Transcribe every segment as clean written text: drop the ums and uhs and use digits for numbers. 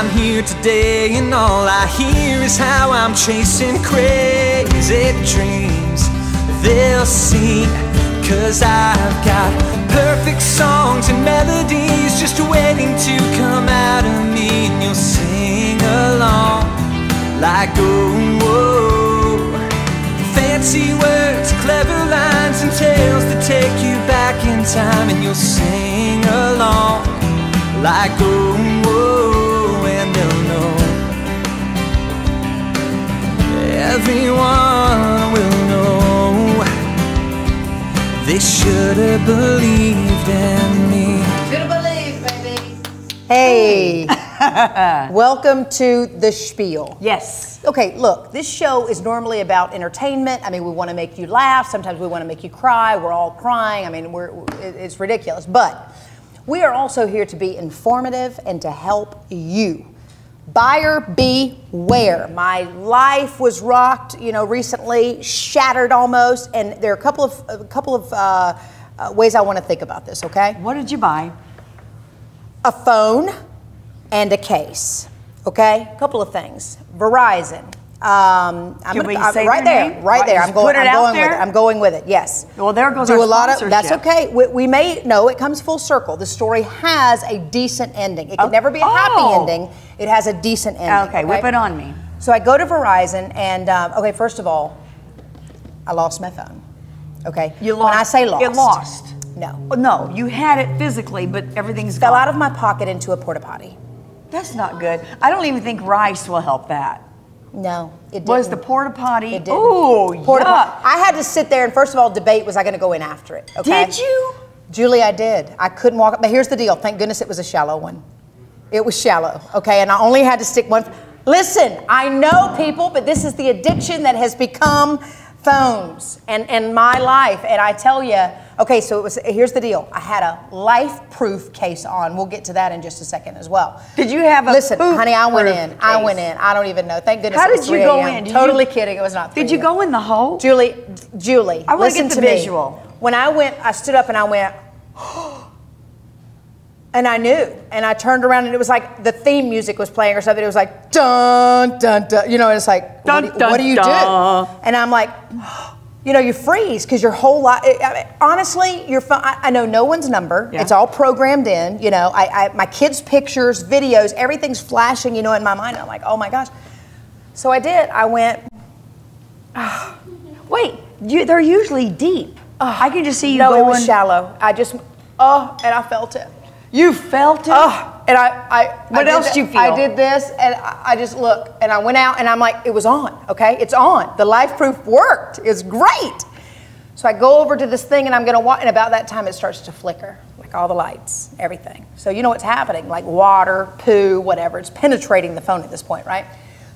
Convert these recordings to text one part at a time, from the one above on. I'm here today and all I hear is how I'm chasing crazy dreams. They'll see, 'cause I've got perfect songs and melodies just waiting to come out of me. And you'll sing along like, oh, whoa. Fancy words, clever lines and tales that take you back in time. And you'll sing along like, oh, whoa. And they'll know, everyone will know, they should have believed in me. Should have believed, baby. Hey. Welcome to the Spiel. Yes. Okay, look, this show is normally about entertainment. I mean, we want to make you laugh. Sometimes we want to make you cry. We're all crying. I mean, it's ridiculous. But we are also here to be informative and to help you. Buyer beware. My life was rocked, you know, recently, shattered almost. And there are a couple of ways I want to think about this, okay? What did you buy? A phone. And a case, okay? A couple of things. Verizon. Right there. I'm going with it. Yes. Well, there goes our sponsorship. That's okay. We may know it comes full circle. The story has a decent ending. It can never be a happy ending. It has a decent ending. Okay, whip it on me. So I go to Verizon, and okay, first of all, I lost my phone. Okay. You lost. When I say lost, it lost. No. No, you had it physically, but everything's gone. Fell out of my pocket into a porta potty. That's not good. I don't even think rice will help that. No, it didn't. Was the porta potty? It didn't. Ooh, porta potty. I had to sit there and first of all debate, was I going to go in after it? Okay? Did you? Julie, I did. I couldn't walk up. But here's the deal. Thank goodness it was a shallow one. It was shallow, okay? And I only had to stick one. Listen, I know people, but this is the addiction that has become phones and my life. And I tell you, okay, so it was, here's the deal. I had a LifeProof case on. We'll get to that in just a second as well. Did you have a Listen, honey, I went in. Case. I went in. I don't even know. Thank goodness. How did you go in? Totally kidding. It was not 3 Did you go in the hole? Julie, I want to get the visual. When I went, I stood up and I went, and I knew. And I turned around and it was like the theme music was playing or something. It was like, dun, dun, dun. You know, it's like, dun, what do you do? And I'm like, you know, you freeze because your whole life, honestly, your phone, I know no one's number. Yeah. It's all programmed in, you know. My kids' pictures, videos, everything's flashing, you know, in my mind. I'm like, oh my gosh. So I did. I went, oh. Wait, they're usually deep. Oh. I can just see you going. No, it was shallow. I just, and I felt it. You felt it? Oh, and what else did you feel? I did this, and I just look, and I went out, and I'm like, it was on, okay? It's on. The LifeProof worked. It's great. So I go over to this thing, and I'm going to walk, and about that time, it starts to flicker, like all the lights, everything. So you know what's happening, like water, poo, whatever. It's penetrating the phone at this point, right?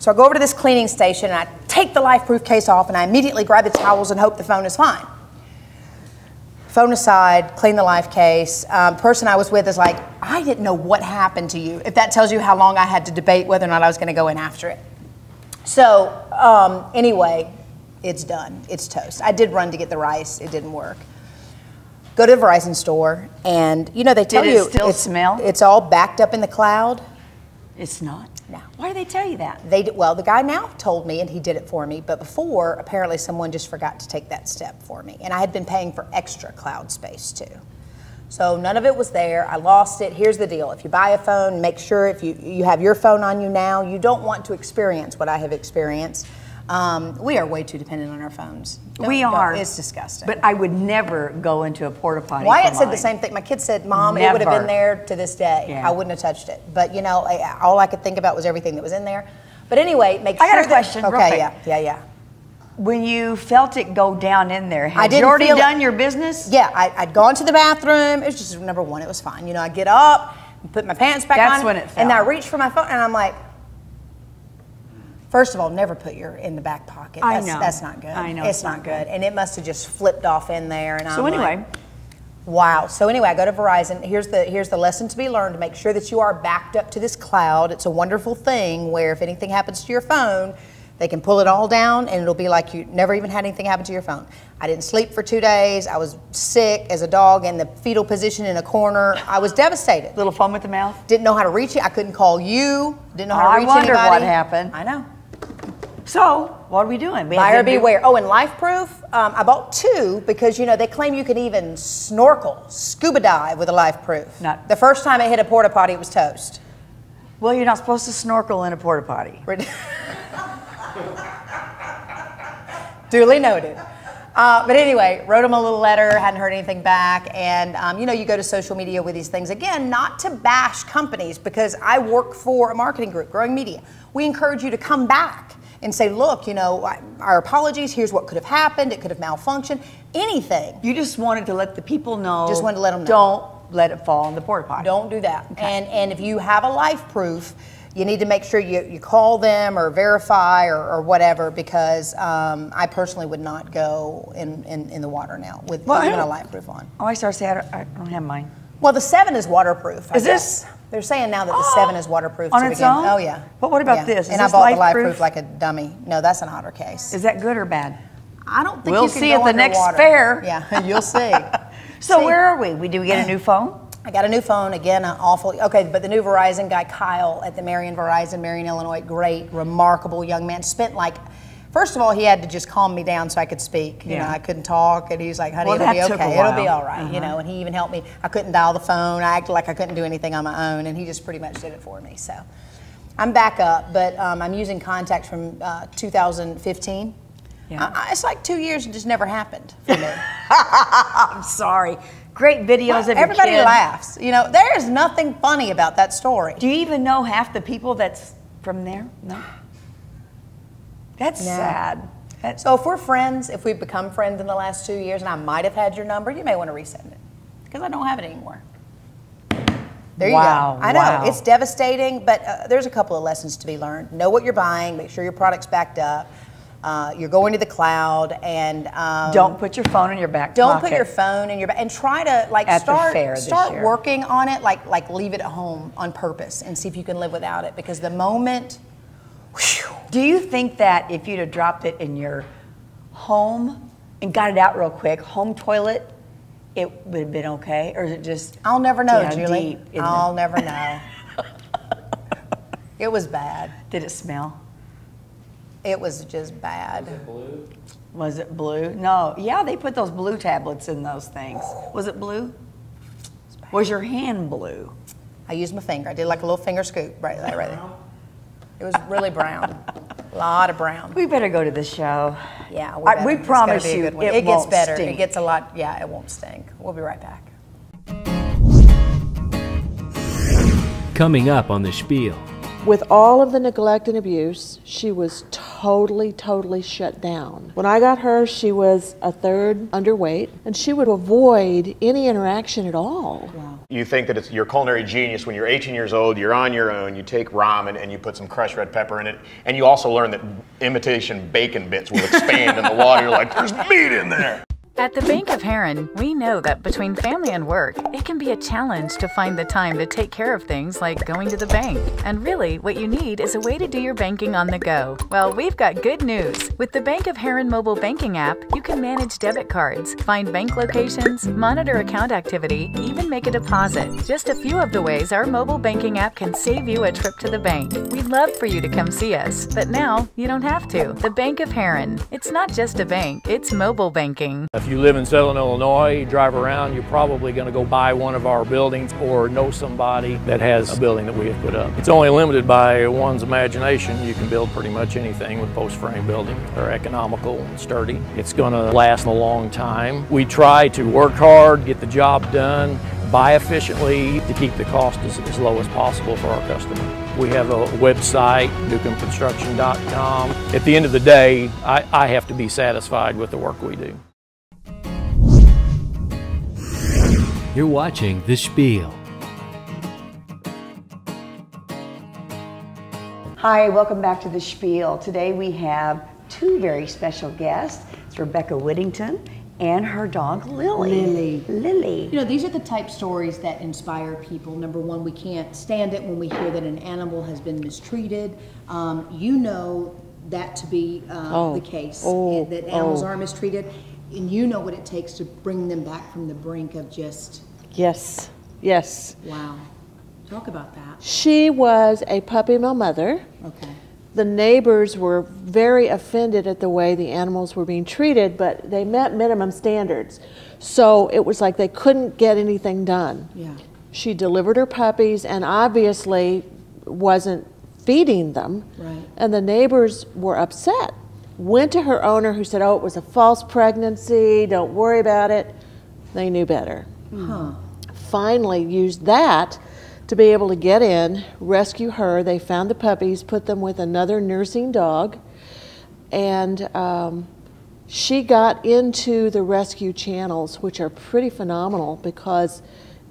So I go over to this cleaning station, and I take the LifeProof case off, and I immediately grab the towels and hope the phone is fine. Phone aside, clean the life case. Person I was with is like, I didn't know what happened to you. If that tells you how long I had to debate whether or not I was going to go in after it. So anyway, it's done. It's toast. I did run to get the rice. It didn't work. Go to the Verizon store, and you know they tell you still smell. It's all backed up in the cloud. It's not. No. Why do they tell you that? Well, the guy now told me, and he did it for me, but before, apparently someone just forgot to take that step for me, and I had been paying for extra cloud space, too. So none of it was there. I lost it. Here's the deal. If you buy a phone, make sure if you have your phone on you now. You don't want to experience what I have experienced. We are way too dependent on our phones. We are. It's disgusting. But I would never go into a porta potty. Wyatt said the same thing. My kid said, Mom, never. It would have been there to this day. Yeah. I wouldn't have touched it. But, you know, all I could think about was everything that was in there. But anyway, make sure. I got a question. Okay, yeah. When you felt it go down in there, had you already done your business? Yeah, I'd gone to the bathroom. It was just number one. It was fine. You know, I get up, put my pants back on. That's when it fell. And I reach for my phone, and I'm like, first of all, never put your in the back pocket. I know. That's not good. I know. It's not good. And it must have just flipped off in there. And so anyway. Like, wow. So anyway, I go to Verizon. Here's the lesson to be learned. Make sure that you are backed up to this cloud. It's a wonderful thing where if anything happens to your phone, They can pull it all down and it'll be like you never even had anything happen to your phone. I didn't sleep for 2 days. I was sick as a dog in the fetal position in a corner. I was devastated. Little foam at the mouth. Didn't know how to reach you. I couldn't call you. Didn't know how to reach anybody. I wonder what happened. I know. So what are we doing? Buyer beware. Oh, and LifeProof, I bought two because, you know, they claim you can even snorkel, scuba dive with a LifeProof. Not the first time it hit a porta potty, it was toast. Well, you're not supposed to snorkel in a porta potty. Duly noted. But anyway, wrote them a little letter, hadn't heard anything back, and you know, you go to social media with these things. Again, not to bash companies, because I work for a marketing group, Growing Media. We encourage you to come back and say, look, you know, our apologies, here's what could have happened, it could have malfunctioned, anything. You just wanted to let the people know. Just wanted to let them know. Don't let it fall in the porta potty. Don't do that. Okay. And if you have a LifeProof, you need to make sure you call them or verify or whatever, because I personally would not go in the water now with even a LifeProof on. Oh, I started saying I don't have mine. Well, the 7 is waterproof. Is this? They're saying now that the 7 is waterproof on its own. Oh yeah. But what about this? And I bought the LifeProof like a dummy. No, that's an Otter case. Is that good or bad? I don't think you can go underwater. We'll see at the next fair. Yeah, you'll see. So where are we? Do we get a new phone? I got a new phone, again, an awful, okay, but the new Verizon guy, Kyle, at the Marion, Illinois, great, remarkable young man, spent like, first of all, he had to just calm me down so I could speak. You know, I couldn't talk, and he's like, honey, it'll be okay, it'll be all right, you know, and he even helped me. I couldn't dial the phone, I acted like I couldn't do anything on my own, and he just pretty much did it for me, so. I'm back up, but I'm using contacts from 2015. Yeah. It's like 2 years, it just never happened for me. I'm sorry. Great videos of your everybody kid. Laughs. You know, there is nothing funny about that story. Do you even know half the people that's from there? No. That's sad. So if we're friends, if we've become friends in the last 2 years, and I might have had your number, you may want to resend it because I don't have it anymore. There you go. I know, it's devastating, but there's a couple of lessons to be learned. Know what you're buying. Make sure your product's backed up. You're going to the cloud, and don't put your phone in your back pocket. Don't put your phone in your back, and try to like start working on it. Like leave it at home on purpose, and see if you can live without it. Because the moment, do you think that if you'd have dropped it in your home and got it out real quick, home toilet, it would have been okay, or is it just? I'll never know, Julie. I'll never know. It was bad. Did it smell? It was just bad. Was it blue? Was it blue? No. Yeah, they put those blue tablets in those things. Was it blue? It was your hand blue? I used my finger. I did like a little finger scoop right there. It was really brown. A lot of brown. We better go to the show. Yeah, we promise you it gets better. Stink. It gets a lot. Yeah, it won't stink. We'll be right back. Coming up on the Spiel. With all of the neglect and abuse, she was totally shut down. When I got her, she was a third underweight, and she would avoid any interaction at all. Wow. You think that it's your culinary genius when you're 18 years old, you're on your own, you take ramen and you put some crushed red pepper in it, and you also learn that imitation bacon bits will expand in the water. You're like, there's meat in there. At the Bank of Heron, we know that between family and work, it can be a challenge to find the time to take care of things like going to the bank. And really, what you need is a way to do your banking on the go. Well, we've got good news. With the Bank of Heron mobile banking app, you can manage debit cards, find bank locations, monitor account activity, even make a deposit. Just a few of the ways our mobile banking app can save you a trip to the bank. We'd love for you to come see us, but now you don't have to. The Bank of Heron. It's not just a bank, it's mobile banking. If you live in Southern Illinois, you drive around, you're probably going to go buy one of our buildings or know somebody that has a building that we have put up. It's only limited by one's imagination. You can build pretty much anything with post frame building. They're economical and sturdy. It's going to last a long time. We try to work hard, get the job done, buy efficiently to keep the cost as low as possible for our customer. We have a website, newkemconstruction.com. At the end of the day, I have to be satisfied with the work we do. You're watching The Spiel. Hi, welcome back to The Spiel. Today we have two very special guests. It's Rebecca Whittington and her dog, Lily. Lily. You know, these are the type stories that inspire people. Number one, we can't stand it when we hear that an animal has been mistreated. You know that to be the case, and that animals are mistreated, and you know what it takes to bring them back from the brink of just... Yes, yes. Wow. Talk about that. She was a puppy mill mother. Okay. The neighbors were very offended at the way the animals were being treated, but they met minimum standards. So it was like they couldn't get anything done. Yeah. She delivered her puppies and obviously wasn't feeding them. Right. And the neighbors were upset. Went to her owner who said, oh, it was a false pregnancy, don't worry about it. They knew better. Huh. Finally used that to be able to get in, rescue her. They found the puppies, put them with another nursing dog, and she got into the rescue channels, which are pretty phenomenal because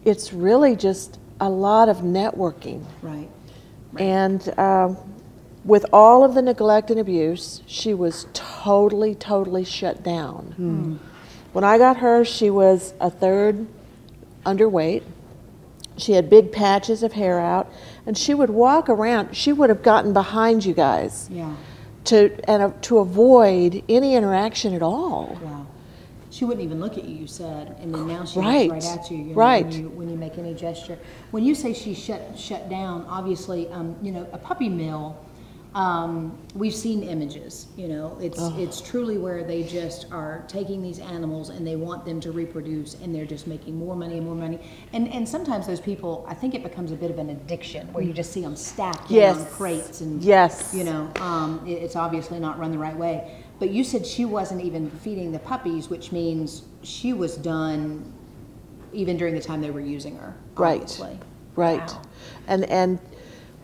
it's really just a lot of networking. Right. Right. And with all of the neglect and abuse, she was totally, totally shut down. Hmm. When I got her, she was a third underweight. She had big patches of hair out, and she would walk around. She would have gotten behind you guys to avoid any interaction at all. Wow. She wouldn't even look at you, you said, and then now she looks right at you, when you make any gesture. When you say she shut down, obviously, you know, a puppy mill, we've seen images, you know, it's truly where they just are taking these animals and they want them to reproduce, and they're just making more money and more money. And sometimes those people, I think it becomes a bit of an addiction where you just see them stacked on crates and, you know, it's obviously not run the right way. But you said she wasn't even feeding the puppies, which means she was done even during the time they were using her. Obviously. Right. Right. Wow. And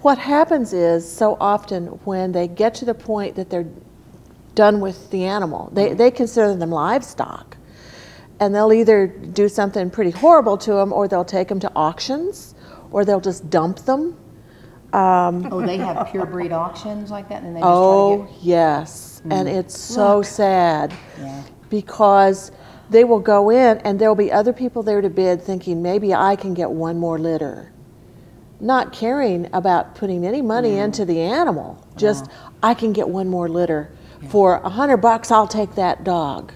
what happens is, so often when they get to the point that they're done with the animal, they consider them livestock, and they'll either do something pretty horrible to them, or they'll take them to auctions, or they'll just dump them. Oh, they have purebred auctions like that, and they just try to get... yes, and it's so sad because they will go in, and there'll be other people there to bid, thinking maybe I can get one more litter. Not caring about putting any money into the animal. Just, I can get one more litter. For $100, I'll take that dog.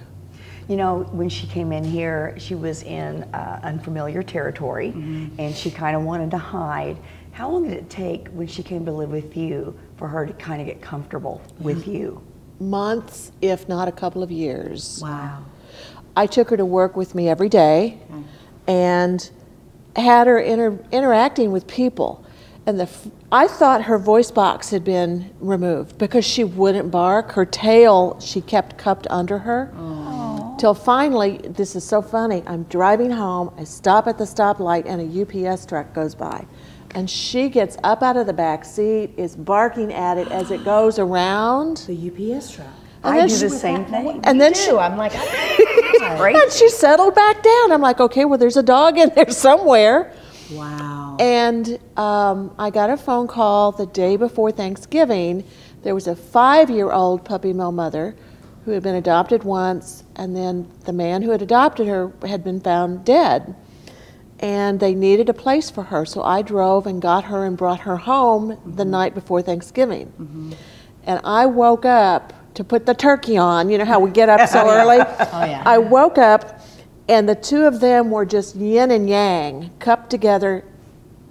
You know, when she came in here, she was in unfamiliar territory, and she kind of wanted to hide. How long did it take when she came to live with you for her to kind of get comfortable with you? Months, if not a couple of years. Wow. I took her to work with me every day, and had her interacting with people, and I thought her voice box had been removed because she wouldn't bark. Her tail she kept cupped under her till finally, this is so funny, I'm driving home, I stop at the stoplight, and a UPS truck goes by, and she gets up out of the back seat, is barking at it as it goes around. The UPS truck. And I do the same thing. And then I'm like, and she settled back down. I'm like, okay, well, there's a dog in there somewhere. Wow. And I got a phone call the day before Thanksgiving. There was a 5-year-old puppy mill mother who had been adopted once, and then the man who had adopted her had been found dead. And they needed a place for her, so I drove and got her and brought her home the night before Thanksgiving. And I woke up to put the turkey on, you know how we get up so early? I woke up, and the two of them were just yin and yang, cupped together,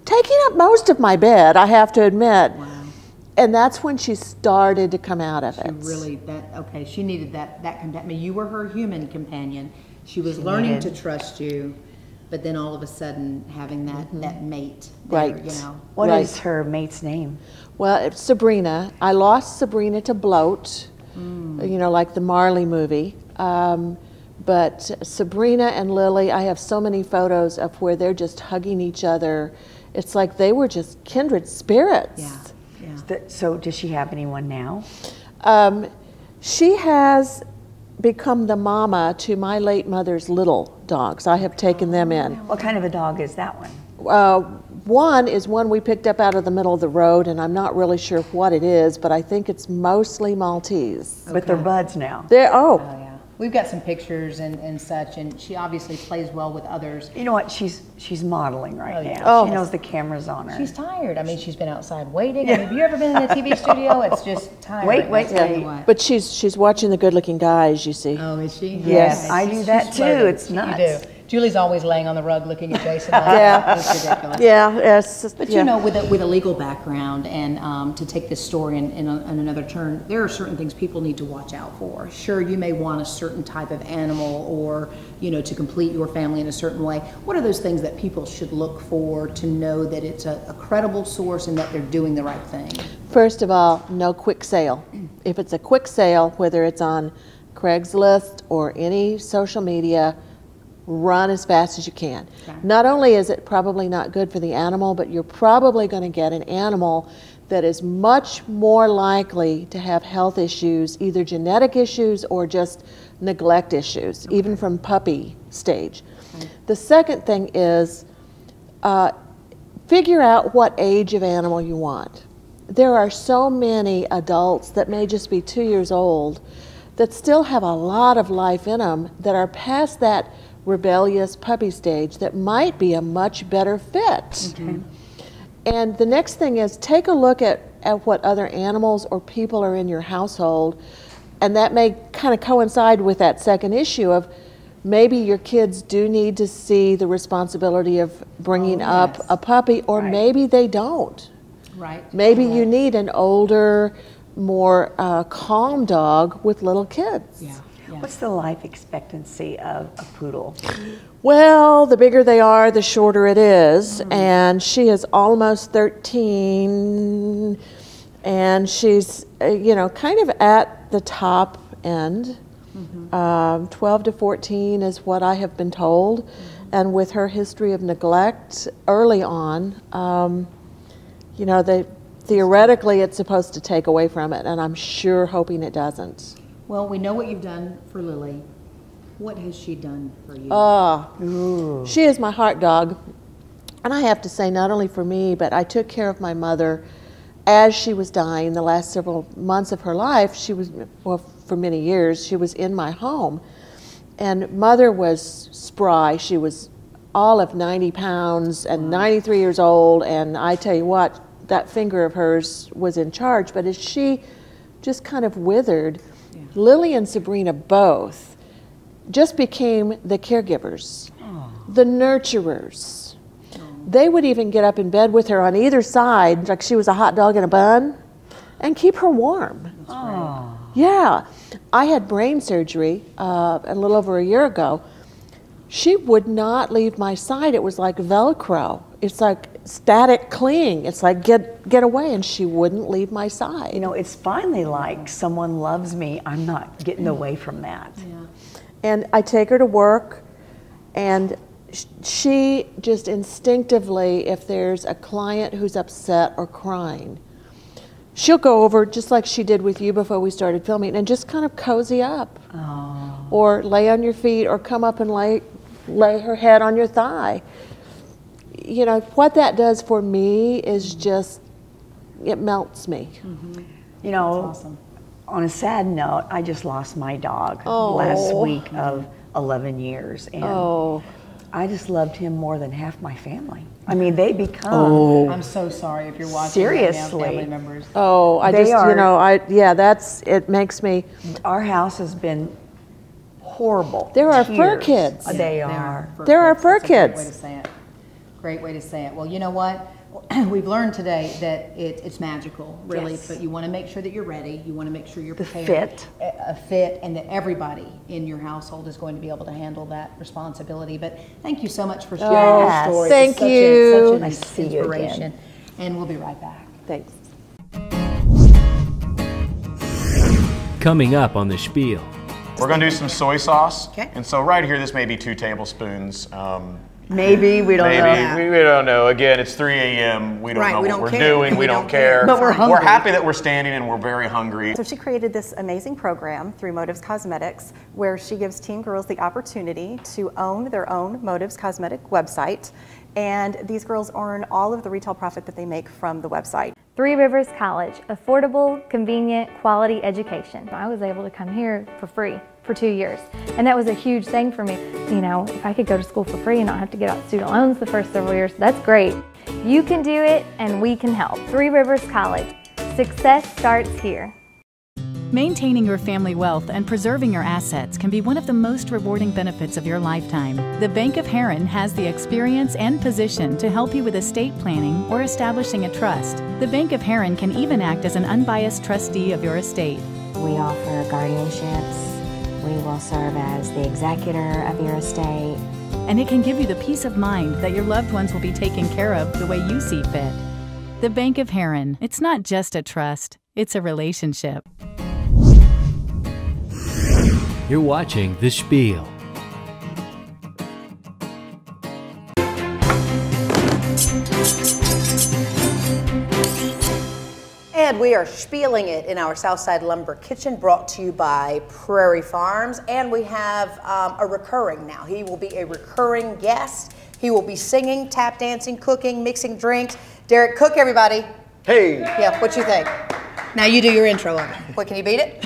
taking up most of my bed, I have to admit. Wow. And that's when she started to come out of it. Really, she needed that companion. I mean, you were her human companion. She was learning to trust you, but then all of a sudden having that mate there, you know. What is her mate's name? Well, it's Sabrina. I lost Sabrina to bloat. You know, like the Marley movie. But Sabrina and Lily, I have so many photos of where they're just hugging each other. It's like they were just kindred spirits. So does she have anyone now? She has become the mama to my late mother's little dogs. I have taken them in. What kind of a dog is that one? One is one we picked up out of the middle of the road, and I'm not really sure what it is, but I think it's mostly Maltese. But they're buds now. They're, We've got some pictures and such, and she obviously plays well with others. You know what? She's modeling right now. Oh, she knows the camera's on her. She's tired. I mean, she's been outside waiting. I mean, have you ever been in a TV studio? It's just tired. Wait. But she's watching the good-looking guys, you see. Oh, is she? Yes. I do that too. It's nuts. You do. Julie's always laying on the rug looking at Jason. Yeah, it's ridiculous. Yeah, but you know, with a legal background and to take this story in another turn, there are certain things people need to watch out for. Sure, you may want a certain type of animal, or you know, to complete your family in a certain way. What are those things that people should look for to know that it's a credible source and that they're doing the right thing? First of all, no quick sale. If it's a quick sale, whether it's on Craigslist or any social media, run as fast as you can. Okay. Not only is it probably not good for the animal, but you're probably going to get an animal that is much more likely to have health issues, either genetic issues or just neglect issues, okay, even from puppy stage. Okay. The second thing is figure out what age of animal you want. There are so many adults that may just be 2 years old that still have a lot of life in them that are past that rebellious puppy stage that might be a much better fit. Okay. And the next thing is take a look at what other animals or people are in your household, and that may kind of coincide with that second issue of maybe your kids do need to see the responsibility of bringing up a puppy, or maybe they don't. Right. Maybe you need an older, more calm dog with little kids. Yeah. Yes. What's the life expectancy of a poodle? Well, the bigger they are, the shorter it is. Mm-hmm. And she is almost 13, and she's, you know, kind of at the top end. Mm-hmm. 12 to 14 is what I have been told. Mm-hmm. And with her history of neglect early on, you know, theoretically it's supposed to take away from it, and I'm sure hoping it doesn't. Well, we know what you've done for Lily. What has she done for you? Oh, she is my heart dog. And I have to say, not only for me, but I took care of my mother as she was dying. The last several months of her life, she was, well, for many years, she was in my home. And Mother was spry. She was all of 90 pounds and 93 years old. And I tell you what, that finger of hers was in charge. But as she just kind of withered, Lily and Sabrina both just became the caregivers, the nurturers. They would even get up in bed with her on either side, like she was a hot dog in a bun, and keep her warm. Yeah. I had brain surgery a little over a year ago. She would not leave my side. It was like Velcro. It's like static cling. It's like, get away, and she wouldn't leave my side. You know, it's finally like someone loves me. I'm not getting away from that. Yeah. And I take her to work, and she just instinctively, if there's a client who's upset or crying, she'll go over, just like she did with you before we started filming, and just kind of cozy up. Oh. Or lay on your feet, or come up and lay her head on your thigh. You know, what that does for me is just, it melts me. Mm-hmm. You know, awesome. On a sad note, I just lost my dog last week of 11 years. And I just loved him more than half my family. I mean, they become. I'm so sorry if you're watching. Seriously, right now, family members. Oh, I they just, are, you know, it makes me. Our house has been horrible. There are fur kids. Yeah, they are. There are fur kids. That's a great way to say it. Great way to say it. Well, you know what? We've learned today that it's magical, really, but you want to make sure that you're ready. You want to make sure you're prepared. A fit, and that everybody in your household is going to be able to handle that responsibility. But thank you so much for sharing your story. Thank you. Such an nice inspiration. You again. And we'll be right back. Thanks. Coming up on The Spiel. We're going to do some soy sauce. Okay. And so right here, this may be 2 tablespoons. Maybe, we don't know. Again, it's 3 a.m. We don't know what we're doing. We don't care. But we're hungry. We're happy that we're standing, and we're very hungry. So she created this amazing program through Motives Cosmetics, where she gives teen girls the opportunity to own their own Motives Cosmetic website. And these girls earn all of the retail profit that they make from the website. Three Rivers College, affordable, convenient, quality education. I was able to come here for free. for 2 years. And that was a huge thing for me. You know, if I could go to school for free and not have to get out student loans the first several years, that's great. You can do it, and we can help. Three Rivers College. Success starts here. Maintaining your family wealth and preserving your assets can be one of the most rewarding benefits of your lifetime. The Bank of Heron has the experience and position to help you with estate planning or establishing a trust. The Bank of Heron can even act as an unbiased trustee of your estate. We offer guardianships. We will serve as the executor of your estate. And it can give you the peace of mind that your loved ones will be taken care of the way you see fit. The Bank of Heron. It's not just a trust, it's a relationship. You're watching The Spiel. And we are spieling it in our Southside Lumber Kitchen, brought to you by Prairie Farms. And we have a recurring now. He will be a recurring guest. He will be singing, tap dancing, cooking, mixing drinks. Derek Cook, everybody. Hey. Yeah, what you think? Now you do your intro of it. What, can you beat it?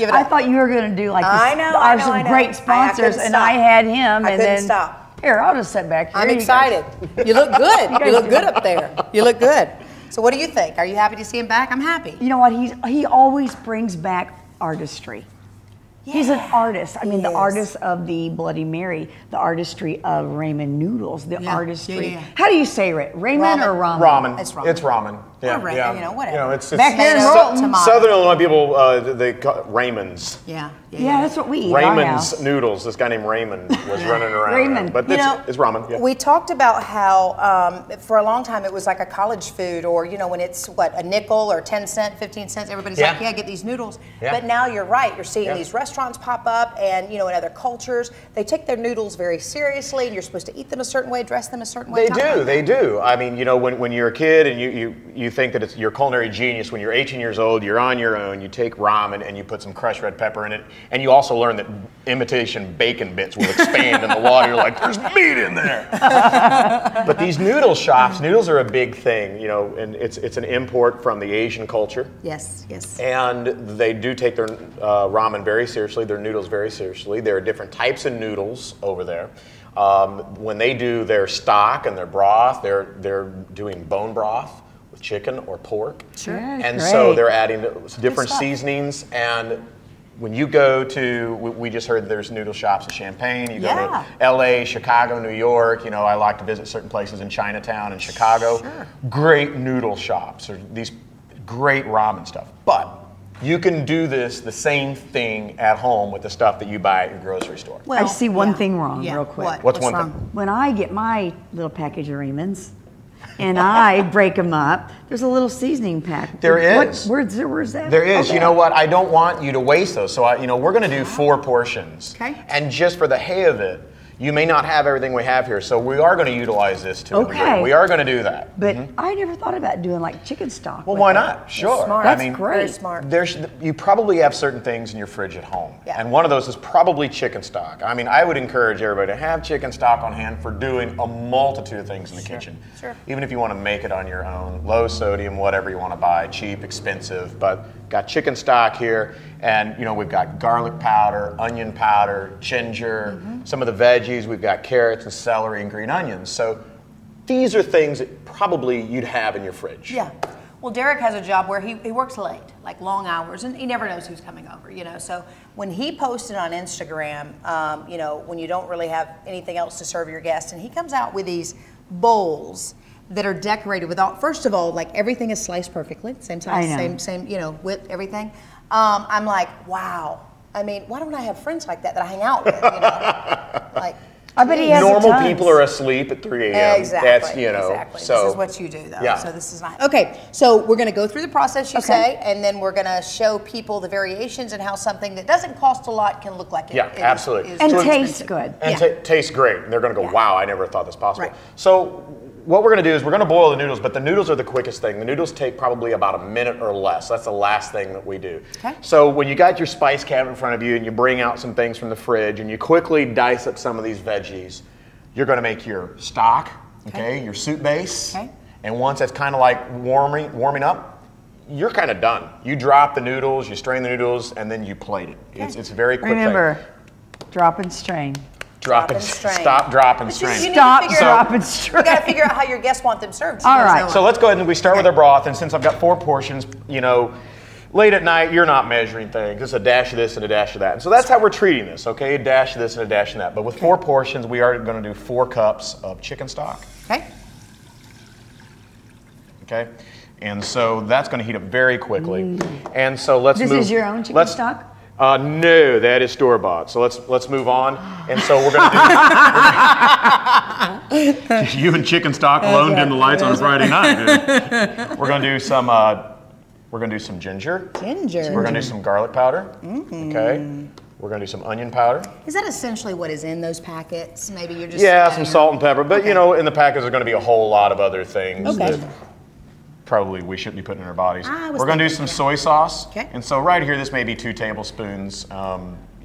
I thought you were going to do like I know. Great sponsors, and I had him. I couldn't stop. Here, I'll just sit back here. I'm excited. You look good. You look good up there. You look good. So what do you think? Are you happy to see him back? I'm happy. You know what? He always brings back artistry. Yeah. He's an artist. I mean, the artist of the Bloody Mary, the artistry of ramen noodles, the artistry. Yeah, yeah. How do you say it? Ramen or ramen? Ramen. It's ramen. It's ramen. Yeah, or you know, whatever. You know, it's back then, Southern Illinois people, they call it ramens. Yeah. Yeah, yeah, that's what we eat. Ramen's noodles. This guy named Raymond was running around. Raymond. But it's ramen. Yeah. We talked about how for a long time it was like a college food, or, you know, when it's, what, a nickel or 10 cent, 15 cents, everybody's like, yeah, get these noodles. Yeah. But now you're right. You're seeing these restaurants pop up, and, you know, in other cultures, they take their noodles very seriously, and you're supposed to eat them a certain way, dress them a certain way. They do. I mean, you know, when you're a kid and you think that it's your culinary genius, when you're 18 years old, you're on your own, you take ramen and you put some crushed red pepper in it, and you also learn that imitation bacon bits will expand in the water. You're like, there's meat in there. But these noodle shops, noodles are a big thing, you know, and it's an import from the Asian culture. Yes, yes. And they do take their ramen very seriously, their noodles very seriously. There are different types of noodles over there. When they do their stock and their broth, they're doing bone broth, chicken or pork. Sure. And so they're adding different seasonings. And when you go to, we just heard there's noodle shops in Champaign. You go to LA, Chicago, New York. You know, I like to visit certain places in Chinatown and Chicago. Sure. Great noodle shops, or these great ramen stuff. But you can do the same thing at home with the stuff that you buy at your grocery store. Well, I see one thing wrong real quick. What's one wrong? Thing? When I get my little package of ramens, and I break them up, there's a little seasoning pack. There is. Where's that? There is. Okay. You know what? I don't want you to waste those. So, you know, we're going to do 4 portions. Okay. And just for the hay of it, you may not have everything we have here. So we are going to utilize this too. Okay. We are going to do that. But I never thought about doing like chicken stock. Well, why not? Sure. That's smart. That's great. Very smart. You probably have certain things in your fridge at home. Yeah. And one of those is probably chicken stock. I mean, I would encourage everybody to have chicken stock on hand for doing a multitude of things in the kitchen. Sure. Even if you want to make it on your own, low sodium, whatever you want to buy, cheap, expensive, but got chicken stock here. And, you know, we've got garlic powder, onion powder, ginger, some of the veggies. We've got carrots and celery and green onions. So these are things that probably you'd have in your fridge. Yeah. Well, Derek has a job where he works late, like long hours, and he never knows who's coming over, you know. So when he posted on Instagram, you know, when you don't really have anything else to serve your guests, and he comes out with these bowls that are decorated with all, first of all, like everything is sliced perfectly, same size, same, you know, width, everything. I'm like, wow. I mean, why don't I have friends like that I hang out with? You know, like I bet he has normal people are asleep at 3 a.m. Exactly. That's, you know, exactly. So this is what you do, though. Yeah. So this is not okay. So we're going to go through the process you say, and then we're going to show people the variations and how something that doesn't cost a lot can look like it. Yeah, absolutely. And tastes good. And tastes great. And they're going to go, wow, I never thought this possible. Right. So what we're going to do is we're going to boil the noodles, but the noodles are the quickest thing. The noodles take probably about a minute or less. That's the last thing that we do. Okay. So when you got your spice cabinet in front of you and you bring out some things from the fridge and you quickly dice up some of these veggies, you're going to make your stock, your soup base. Okay. And once that's kind of like warming up, you're kind of done. You drop the noodles, you strain the noodles, and then you plate it. Okay. It's a very quick thing. Remember, drop and strain. Drop and strain. Stop, drop, and strain. Stop, drop, and strain. You got to figure out how your guests want them served. All right. So let's go ahead and we start with our broth. And since I've got 4 portions, you know, late at night, you're not measuring things. It's a dash of this and a dash of that. And so that's how we're treating this, okay? A dash of this and a dash of that. But with 4 portions, we are going to do 4 cups of chicken stock. Okay. Okay. And so that's going to heat up very quickly. Mm. And so let's move. This is your own chicken stock? No, that is store-bought. So let's move on. And so we're going to do... You and chicken stock loaned in the lights on a Friday night. Dude. We're going to do some... we're going to do some ginger. Ginger. So we're going to do some garlic powder. Mm-hmm. Okay. We're going to do some onion powder. Is that essentially what is in those packets? Maybe you're just... Yeah, some salt and pepper. But, you know, in the packets are going to be a whole lot of other things that probably we shouldn't be putting in our bodies. We're going to do some soy sauce. Okay. And so right here, this may be 2 tablespoons.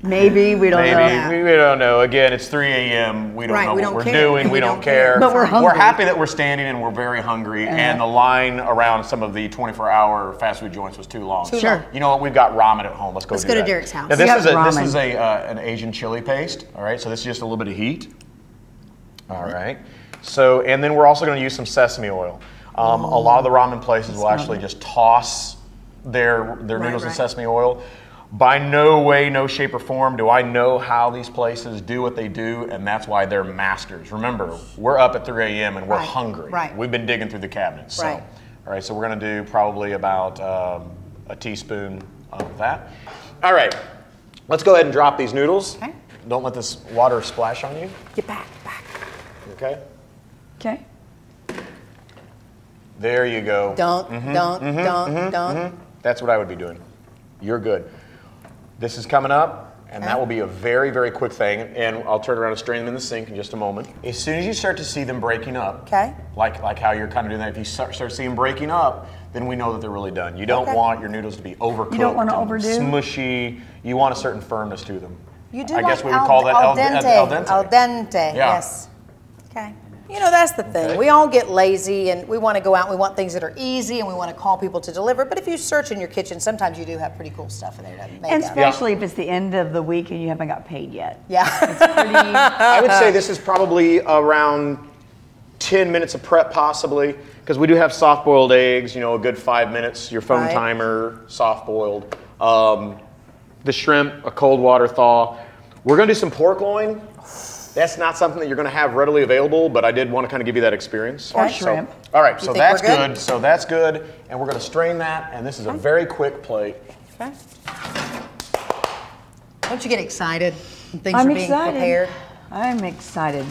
Maybe, we don't know. We don't know. Again, it's 3 a.m. We don't know what we're doing. We don't care. But we're hungry. We're happy that we're standing and we're very hungry. And the line around some of the 24-hour fast food joints was too long. Sure. You know what? We've got ramen at home. Let's go. Let's go to Derek's house. Now, this is an Asian chili paste. All right. So this is just a little bit of heat. All right. So and then we're also going to use some sesame oil. A lot of the ramen places will actually just toss their noodles in sesame oil. By no way, no shape or form do I know how these places do what they do, and that's why they're masters. Remember, we're up at 3 a.m. and we're hungry. Right. We've been digging through the cabinets. So. All right, so we're gonna do probably about a teaspoon of that. All right, let's go ahead and drop these noodles. Okay. Don't let this water splash on you. Get back, Okay? Okay. There you go. Don't. That's what I would be doing. You're good. This is coming up, and that will be a very, very quick thing. And I'll turn around and strain them in the sink in just a moment. As soon as you start to see them breaking up, like how you're kind of doing that, if you start seeing them breaking up, then we know that they're really done. You don't want your noodles to be overcooked. You don't want to overdo. Smushy. You want a certain firmness to them. You do. I guess we would call that al dente. Al dente. Al dente. Yeah. Yes. Okay. You know, that's the thing. We all get lazy and we want to go out and we want things that are easy and we want to call people to deliver. But if you search in your kitchen, sometimes you do have pretty cool stuff in there. And especially if it's the end of the week and you haven't got paid yet. Yeah. It's pretty... I would say this is probably around 10 minutes of prep possibly, because we do have soft-boiled eggs, you know, a good 5 minutes, your phone timer, soft-boiled. The shrimp, a cold water thaw. We're going to do some pork loin. That's not something that you're going to have readily available, but I did want to kind of give you that experience. Okay. Or shrimp. So, all right, so that's good. So that's good, and we're going to strain that, and this is a very quick plate. Okay. Don't you get excited when things are being prepared? I'm excited.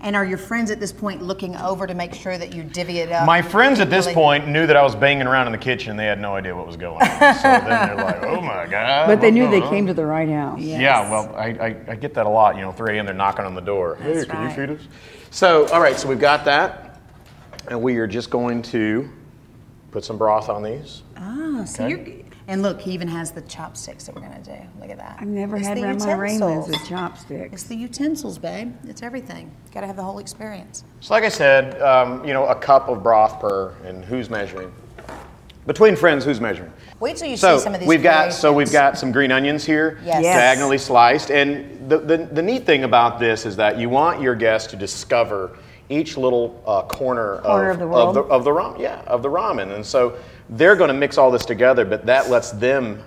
And are your friends at this point looking over to make sure that you divvy it up? My friends at this point knew that I was banging around in the kitchen. They had no idea what was going on. So then they're like, oh my God. But they knew they came to the right house. Yes. Yeah, well, I get that a lot. You know, 3 a.m. they're knocking on the door. Hey, can you feed us? So, all right, so we've got that. And we are just going to put some broth on these. Ah, so you're... And look, he even has the chopsticks that we're going to do. Look at that. I've never had that in my arrangements with chopsticks. It's the utensils, babe. It's everything. You've got to have the whole experience. So like I said, you know, a cup of broth per, and who's measuring? Between friends, who's measuring? Wait till you see some of these creations. So we've got some green onions here, diagonally sliced. And the neat thing about this is that you want your guests to discover each little corner of the ramen. And so they're going to mix all this together, but that lets them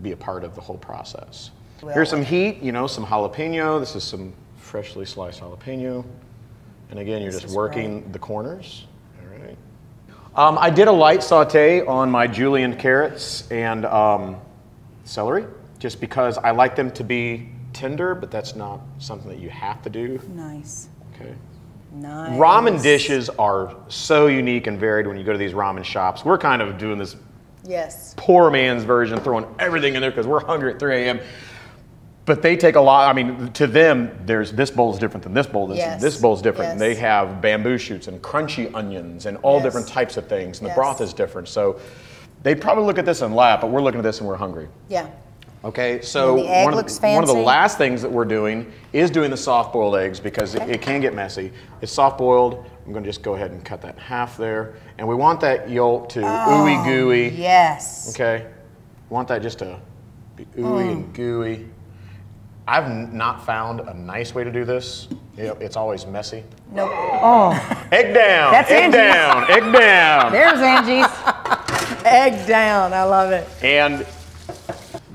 be a part of the whole process. Well, here's some heat, you know, some jalapeno. This is some freshly sliced jalapeno. And again, you're just working the corners. All right. I did a light saute on my julienne carrots and celery, just because I like them to be tender, but that's not something that you have to do. Nice. Okay. Nice. Ramen dishes are so unique and varied when you go to these ramen shops. We're kind of doing this poor man's version, throwing everything in there because we're hungry at 3 a.m. But they take a lot. I mean, to them, there's this bowl is different than this bowl. This bowl is different. And they have bamboo shoots and crunchy onions and all different types of things. And the broth is different. So they probably look at this and laugh, but we're looking at this and we're hungry. Yeah. Okay, so one of the last things that we're doing is doing the soft-boiled eggs because it can get messy. It's soft-boiled. I'm going to just go ahead and cut that in half there. And we want that yolk to ooey-gooey. Yes. Okay. We want that just to be ooey and gooey. I've not found a nice way to do this. It's always messy. Nope. Oh. Egg down. That's Angie's. Egg down. Egg down. There's Angie's. Egg down. I love it. And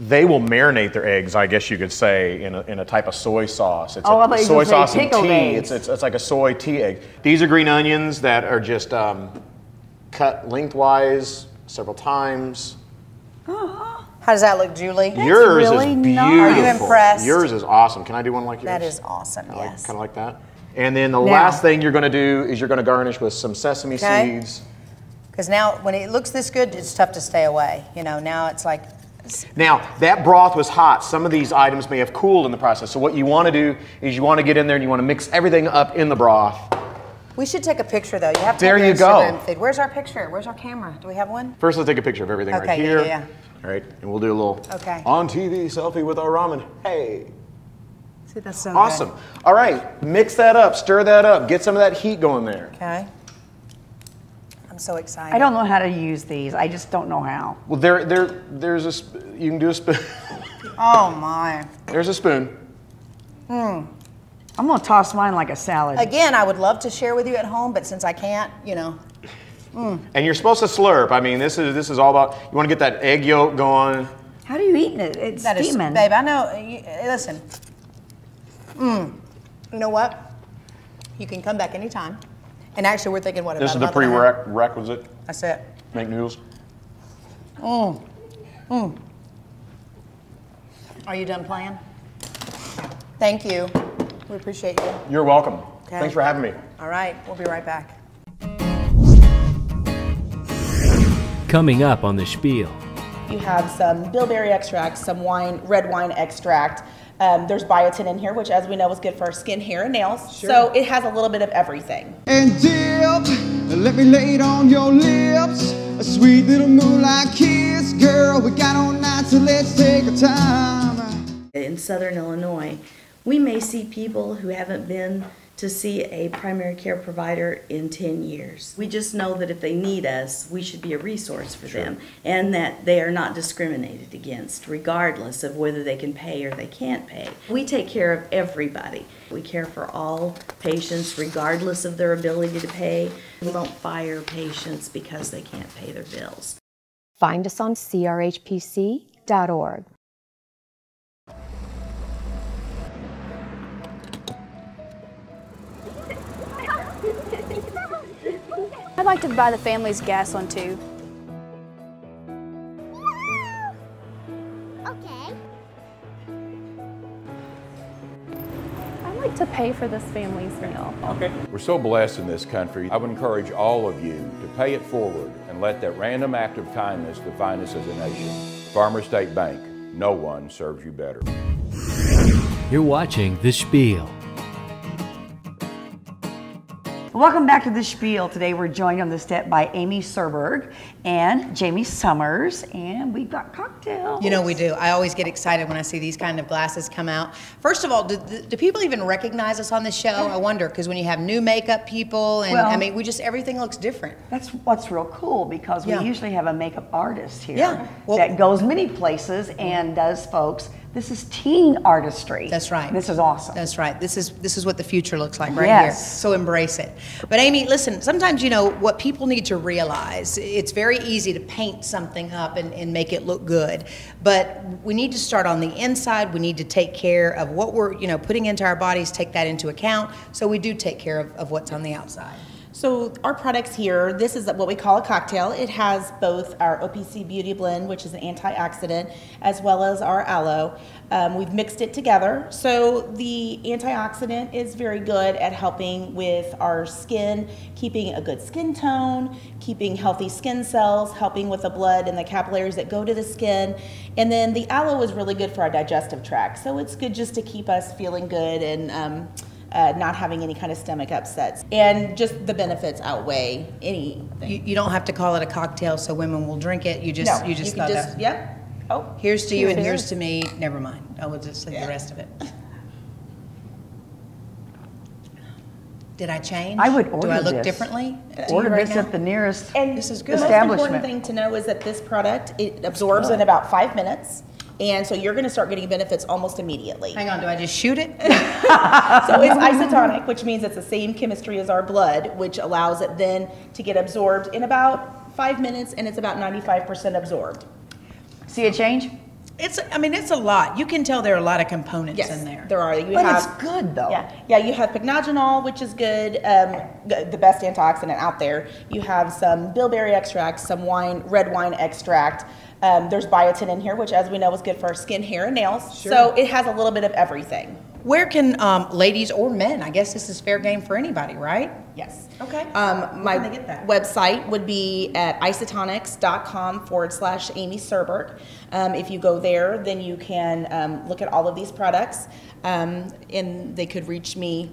they will marinate their eggs, I guess you could say, in a type of soy sauce. It's soy sauce and tea. It's like a soy tea egg. These are green onions that are just cut lengthwise several times. How does that look, Juli? Yours really is beautiful. Nice. Are you impressed? Yours is awesome. Can I do one like yours? That is awesome, yes. Kind of like that. And then the last thing you're going to do is you're going to garnish with some sesame seeds. Because now when it looks this good, it's tough to stay away. You know, now it's like... Now, that broth was hot. Some of these items may have cooled in the process. So what you want to do is you want to get in there and you want to mix everything up in the broth. We should take a picture, though. You have to take Instagram feed. Where's our picture? Where's our camera? Do we have one? First, let's take a picture of everything right here. All right, and we'll do a little on TV selfie with our ramen. Hey. See, that's so awesome. Good. All right, mix that up. Stir that up. Get some of that heat going there. Okay. I'm so excited. I don't know how to use these. I just don't know how. Well, there's you can do a spoon. Oh my. There's a spoon. I'm gonna toss mine like a salad. Again, I would love to share with you at home, but since I can't, you know. And you're supposed to slurp. I mean, this is all about, you want to get that egg yolk going. How do you eat it? It's steaming. Babe, I know. Listen. You know what? You can come back anytime. And actually, we're thinking, what about this? Is the prerequisite. That's it. Make noodles. Are you done playing? Thank you. We appreciate you. You're welcome. Okay. Thanks for having me. All right. We'll be right back. Coming up on the Spiel. You have some bilberry extract, some wine, red wine extract. There's biotin in here, which as we know is good for our skin, hair, and nails. Sure. So it has a little bit of everything. And dip, let me lay it on your lips. A sweet little moonlight kiss. Girl, we got all night, so let's take our time. In Southern Illinois, we may see people who haven't been to see a primary care provider in 10 years. We just know that if they need us, we should be a resource for them, and that they are not discriminated against, regardless of whether they can pay or they can't pay. We take care of everybody. We care for all patients, regardless of their ability to pay. We don't fire patients because they can't pay their bills. Find us on crhpc.org. I'd like to buy the family's gas on two. Okay. I'd like to pay for this family's meal. Okay. We're so blessed in this country. I would encourage all of you to pay it forward and let that random act of kindness define us as a nation. Farmer State Bank, no one serves you better. You're watching The Spiel. Welcome back to The Spiel. Today we're joined on the step by Amy Surburg and Jamie Summers, and we've got cocktails. You know we do. I always get excited when I see these kind of glasses come out. First of all, do people even recognize us on the show? I wonder, because when you have new makeup people, and I mean, everything looks different. That's what's real cool, because we usually have a makeup artist here that goes many places and does folks. This is teen artistry. That's right. This is awesome. That's right. This is what the future looks like right here. So embrace it. But Amy, listen, sometimes, you know, what people need to realize, it's very easy to paint something up and make it look good. But we need to start on the inside. We need to take care of what we're, you know, putting into our bodies, take that into account. So we do take care of what's on the outside. So our products here, this is what we call a cocktail. It has both our OPC Beauty Blend, which is an antioxidant, as well as our aloe. We've mixed it together. So the antioxidant is very good at helping with our skin, keeping a good skin tone, keeping healthy skin cells, helping with the blood and the capillaries that go to the skin. And then the aloe is really good for our digestive tract. So it's good just to keep us feeling good and not having any kind of stomach upsets. And just the benefits outweigh anything. You don't have to call it a cocktail so women will drink it. You just throw that. Yep. Oh, here's to you and here's to me. Never mind. I will just say the rest of it. Did I change? I would order this. Do I look differently? Order this at the nearest establishment. And this is good. The most important thing to know is that this product, it absorbs in about 5 minutes. And so you're going to start getting benefits almost immediately. Hang on, do I just shoot it? So it's isotonic, which means it's the same chemistry as our blood, which allows it then to get absorbed in about 5 minutes, and it's about 95% absorbed. See a change? It's, I mean, it's a lot. You can tell there are a lot of components in there. There are. You have, it's good, though. Yeah, you have pygnogenol, which is good, the best antioxidant out there. You have some bilberry extract, some wine, red wine extract. There's biotin in here, which, as we know, is good for our skin, hair, and nails. Sure. So it has a little bit of everything. Where can ladies or men, I guess this is fair game for anybody, right? Yes. Okay. My website would be at isotonics.com/Amy Surburg. If you go there, then you can look at all of these products, and they could reach me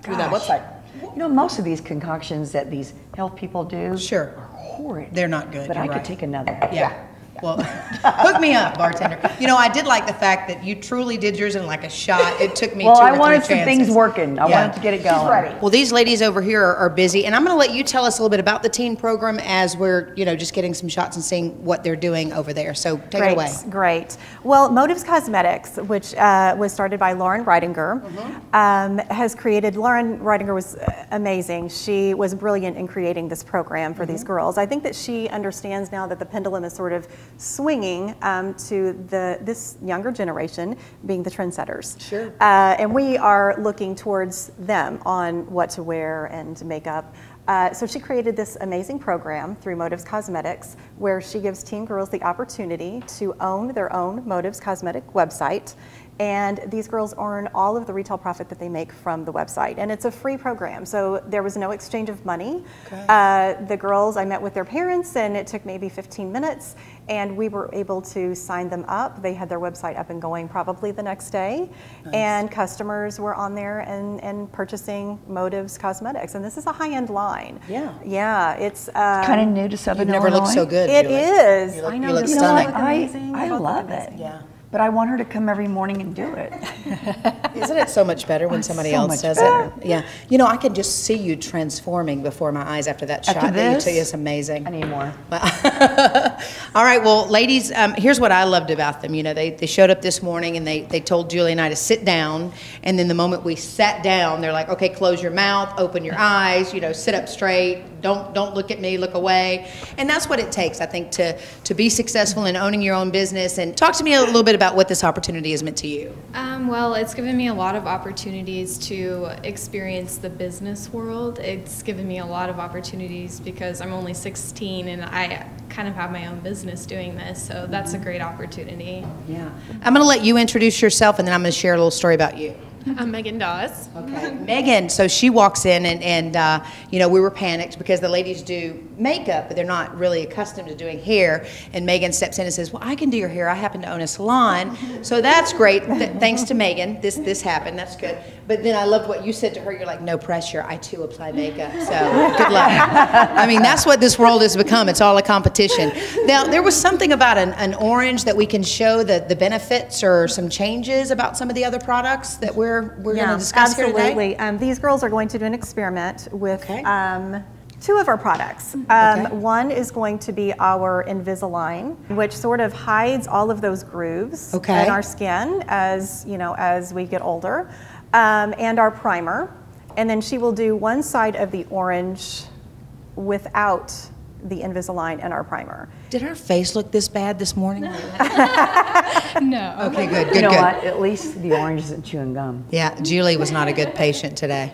through that website. You know, most of these concoctions that these health people do are horrid. They're not good. But I could take another. Yeah. Well, hook me up, bartender. You know, I did like the fact that you truly did yours in like a shot. It took me two or three chances. Well, I wanted some things working. I wanted to get it going. She's ready. Well, these ladies over here are busy, and I'm going to let you tell us a little bit about the teen program as we're, you know, just getting some shots and seeing what they're doing over there. So take it away. Great. Well, Motives Cosmetics, which was started by Lauren Reitinger, has created. Lauren Reitinger was amazing. She was brilliant in creating this program for these girls. I think that she understands now that the pendulum is sort of swinging to this younger generation being the trendsetters. Sure. And we are looking towards them on what to wear and makeup. So she created this amazing program through Motives Cosmetics, where she gives teen girls the opportunity to own their own Motives Cosmetic website. And these girls earn all of the retail profit that they make from the website. And it's a free program, so there was no exchange of money. Okay. The girls, I met with their parents, and it took maybe 15 minutes, and we were able to sign them up. They had their website up and going probably the next day. Nice. And customers were on there and purchasing Motives Cosmetics. And this is a high-end line. Yeah. Yeah, it's kind of new to Southern Illinois. Never looked so good. It is. You look, I know. You look stunning. I love it. Yeah. But I want her to come every morning and do it. Isn't it so much better when somebody else says it? Yeah. You know, I can just see you transforming before my eyes after that shot that you took. It's amazing. I need more. All right. Well, ladies, here's what I loved about them. You know, they showed up this morning and they told Juli and I to sit down. And then the moment we sat down, they're like, okay, close your mouth, open your eyes, you know, sit up straight. Don't look at me, look away. And that's what it takes, I think, to be successful in owning your own business. And talk to me a little bit about what this opportunity has meant to you. Well, it's given me a lot of opportunities to experience the business world. It's given me a lot of opportunities because I'm only 16 and I kind of have my own business doing this, so that's a great opportunity. Yeah. I'm gonna let you introduce yourself and then I'm gonna share a little story about you. I'm Megan Doss. Okay. Megan, so she walks in and you know, we were panicked because the ladies do makeup, but they're not really accustomed to doing hair. And Megan steps in and says, well, I can do your hair. I happen to own a salon. So that's great. Thanks to Megan, this happened. That's good. But then I loved what you said to her. You're like, no pressure. I, too, apply makeup. So good luck. I mean, that's what this world has become. It's all a competition. Now, there was something about an orange that we can show the benefits or some changes about some of the other products that we're going to discuss here today? Absolutely. These girls are going to do an experiment with two of our products. One is going to be our Invisalign, which sort of hides all of those grooves in our skin as, you know, as we get older, and our primer. And then she will do one side of the orange without the Invisalign and our primer. Did her face look this bad this morning? No. Okay, good. You know what? At least the orange isn't chewing gum. Yeah, Juli was not a good patient today.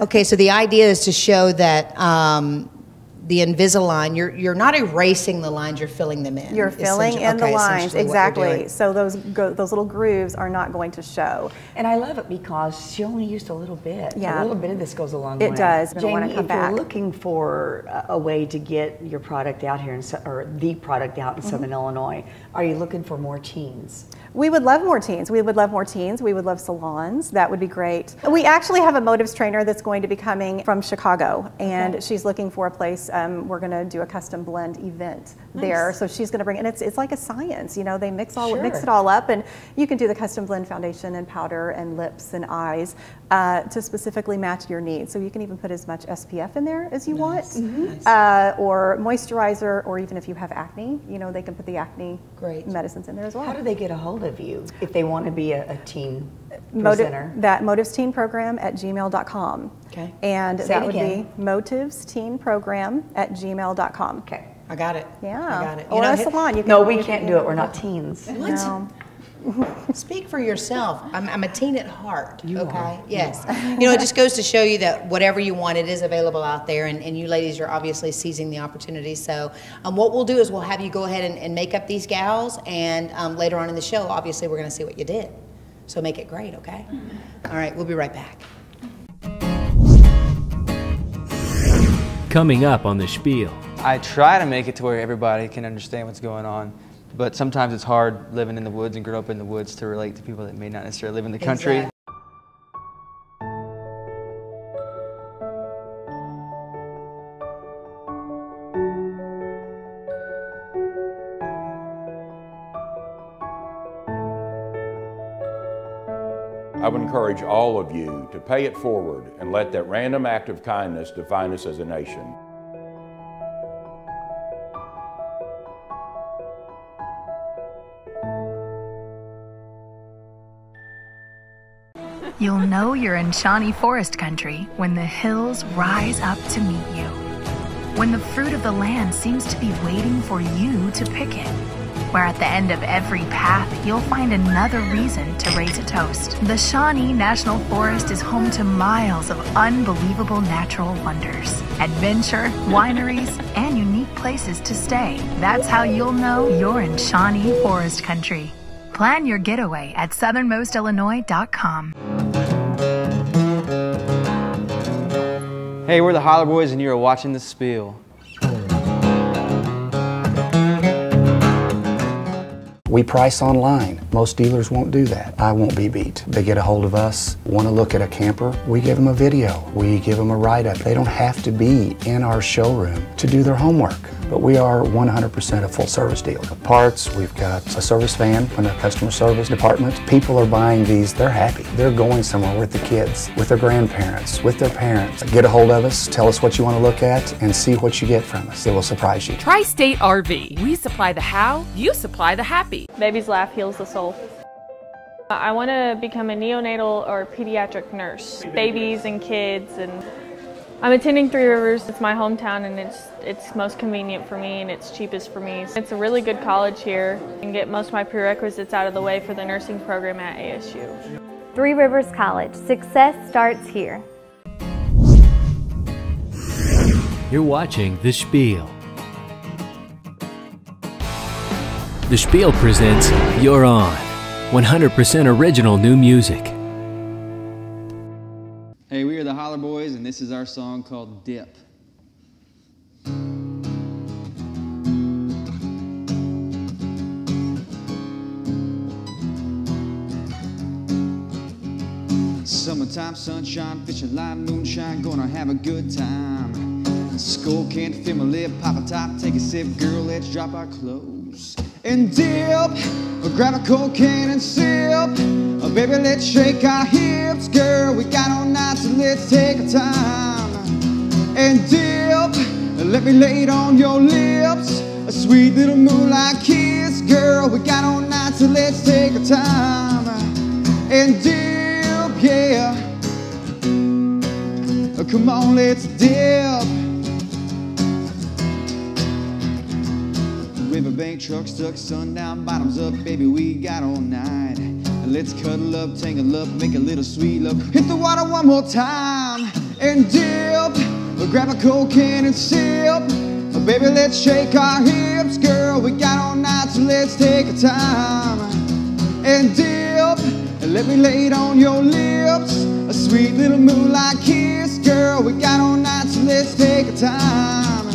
Okay, so the idea is to show that the Invisalign, you're not erasing the lines, you're filling them in. You're filling in the lines, exactly. So those little grooves are not going to show. And I love it because she only used a little bit. Yeah. A little bit of this goes a long way. It does. Jamie, if you're looking for a way to get your product out here, or the product out in Southern Illinois, are you looking for more teens? We would love more teens. We would love more teens. We would love salons. That would be great. We actually have a Motives trainer that's going to be coming from Chicago, and she's looking for a place. We're going to do a custom blend event there. So she's going to bring, and it's like a science, you know, they mix it all up, and you can do the custom blend foundation and powder and lips and eyes to specifically match your needs. So you can even put as much SPF in there as you want, or moisturizer, or even if you have acne, you know, they can put the acne medicines in there as well. How do they get a hold of you if they want to be a teen presenter? That motivesteenprogram@gmail.com. Okay. And that would be motivesteenprogram@gmail.com. Okay. I got it. Yeah. I got it. Or a salon. You can we can't do it. We're not teens. What? No. Speak for yourself. I'm a teen at heart. You are. Yes. You know, it just goes to show you that whatever you want, it is available out there, and you ladies are obviously seizing the opportunity. So what we'll do is we'll have you go ahead and make up these gals, and later on in the show, obviously, we're going to see what you did. So make it great, okay? All right, we'll be right back. Coming up on The Spiel. I try to make it to where everybody can understand what's going on. But sometimes it's hard living in the woods and growing up in the woods to relate to people that may not necessarily live in the country. Exactly. I would encourage all of you to pay it forward and let that random act of kindness define us as a nation. You'll know you're in Shawnee Forest country when the hills rise up to meet you, when the fruit of the land seems to be waiting for you to pick it, where at the end of every path you'll find another reason to raise a toast. The Shawnee National Forest is home to miles of unbelievable natural wonders, adventure, wineries, and unique places to stay. That's how you'll know you're in Shawnee Forest country. Plan your getaway at southernmostillinois.com. Hey, we're the Holler Boys, and you are watching The Spiel. We price online. Most dealers won't do that. I won't be beat. They get a hold of us, want to look at a camper, we give them a video. We give them a write-up. They don't have to be in our showroom to do their homework. But we are 100% a full service dealer. Parts, we've got a service van and a customer service department. People are buying these, they're happy. They're going somewhere with the kids, with their grandparents, with their parents. Get a hold of us, tell us what you want to look at, and see what you get from us. It will surprise you. Tri-State RV. We supply the how, you supply the happy. Baby's laugh heals the soul. I want to become a neonatal or pediatric nurse. Babies and kids, and I'm attending Three Rivers. It's my hometown, and it's most convenient for me, and it's cheapest for me. It's a really good college here. I can get most of my prerequisites out of the way for the nursing program at ASU. Three Rivers College. Success starts here. You're watching The Spiel. The Spiel presents You're On, 100% original new music. Hey, we are the Holler Boys, and this is our song called Dip. Summertime sunshine, fishing line, moonshine, gonna have a good time. Skull can't feel my lip, pop a top, take a sip, girl, let's drop our clothes and dip. Or grab a cold can and sip. Oh, baby, let's shake our hips, girl. We got all night, so let's take our time and dip. Let me lay it on your lips, a sweet little moonlight kiss, girl. We got all night, so let's take our time and dip, yeah. Oh, come on, let's dip. Riverbank, truck stuck, sundown, bottoms up, baby, we got all night. Let's cuddle up, tangle up, make a little sweet love. Hit the water one more time and dip. We'll grab a cold can and sip. Oh, baby, let's shake our hips, girl. We got all night, so let's take our time and dip. And let me lay it on your lips, a sweet little moonlight kiss, girl. We got all night, so let's take our time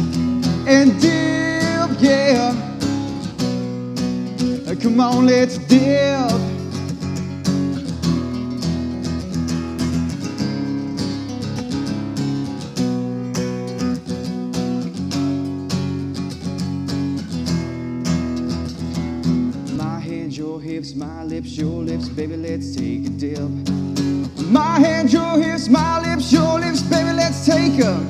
and dip, yeah. Come on, let's dip. My hands, your hips, my lips, your lips, baby, let's take a dip. My hands, your hips, my lips, your lips, baby, let's take a.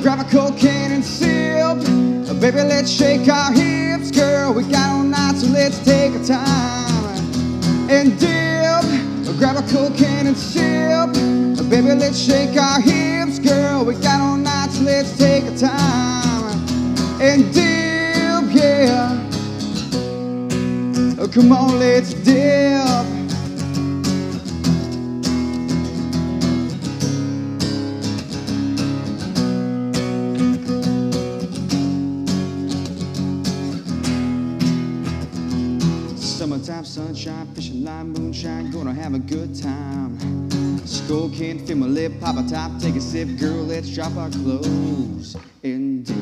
Grab a cocaine and sip. Baby, let's shake our hips. Girl, we got all night, so let's take our time and dip. Grab a cocaine and sip. Baby, let's shake our hips. Girl, we got all night, so let's take our time and dip, yeah. Oh, come on, let's dip. Sunshine, fishing line, moonshine, gonna have a good time. Skull can't feel my lip, pop a top, take a sip, girl, let's drop our clothes and dip.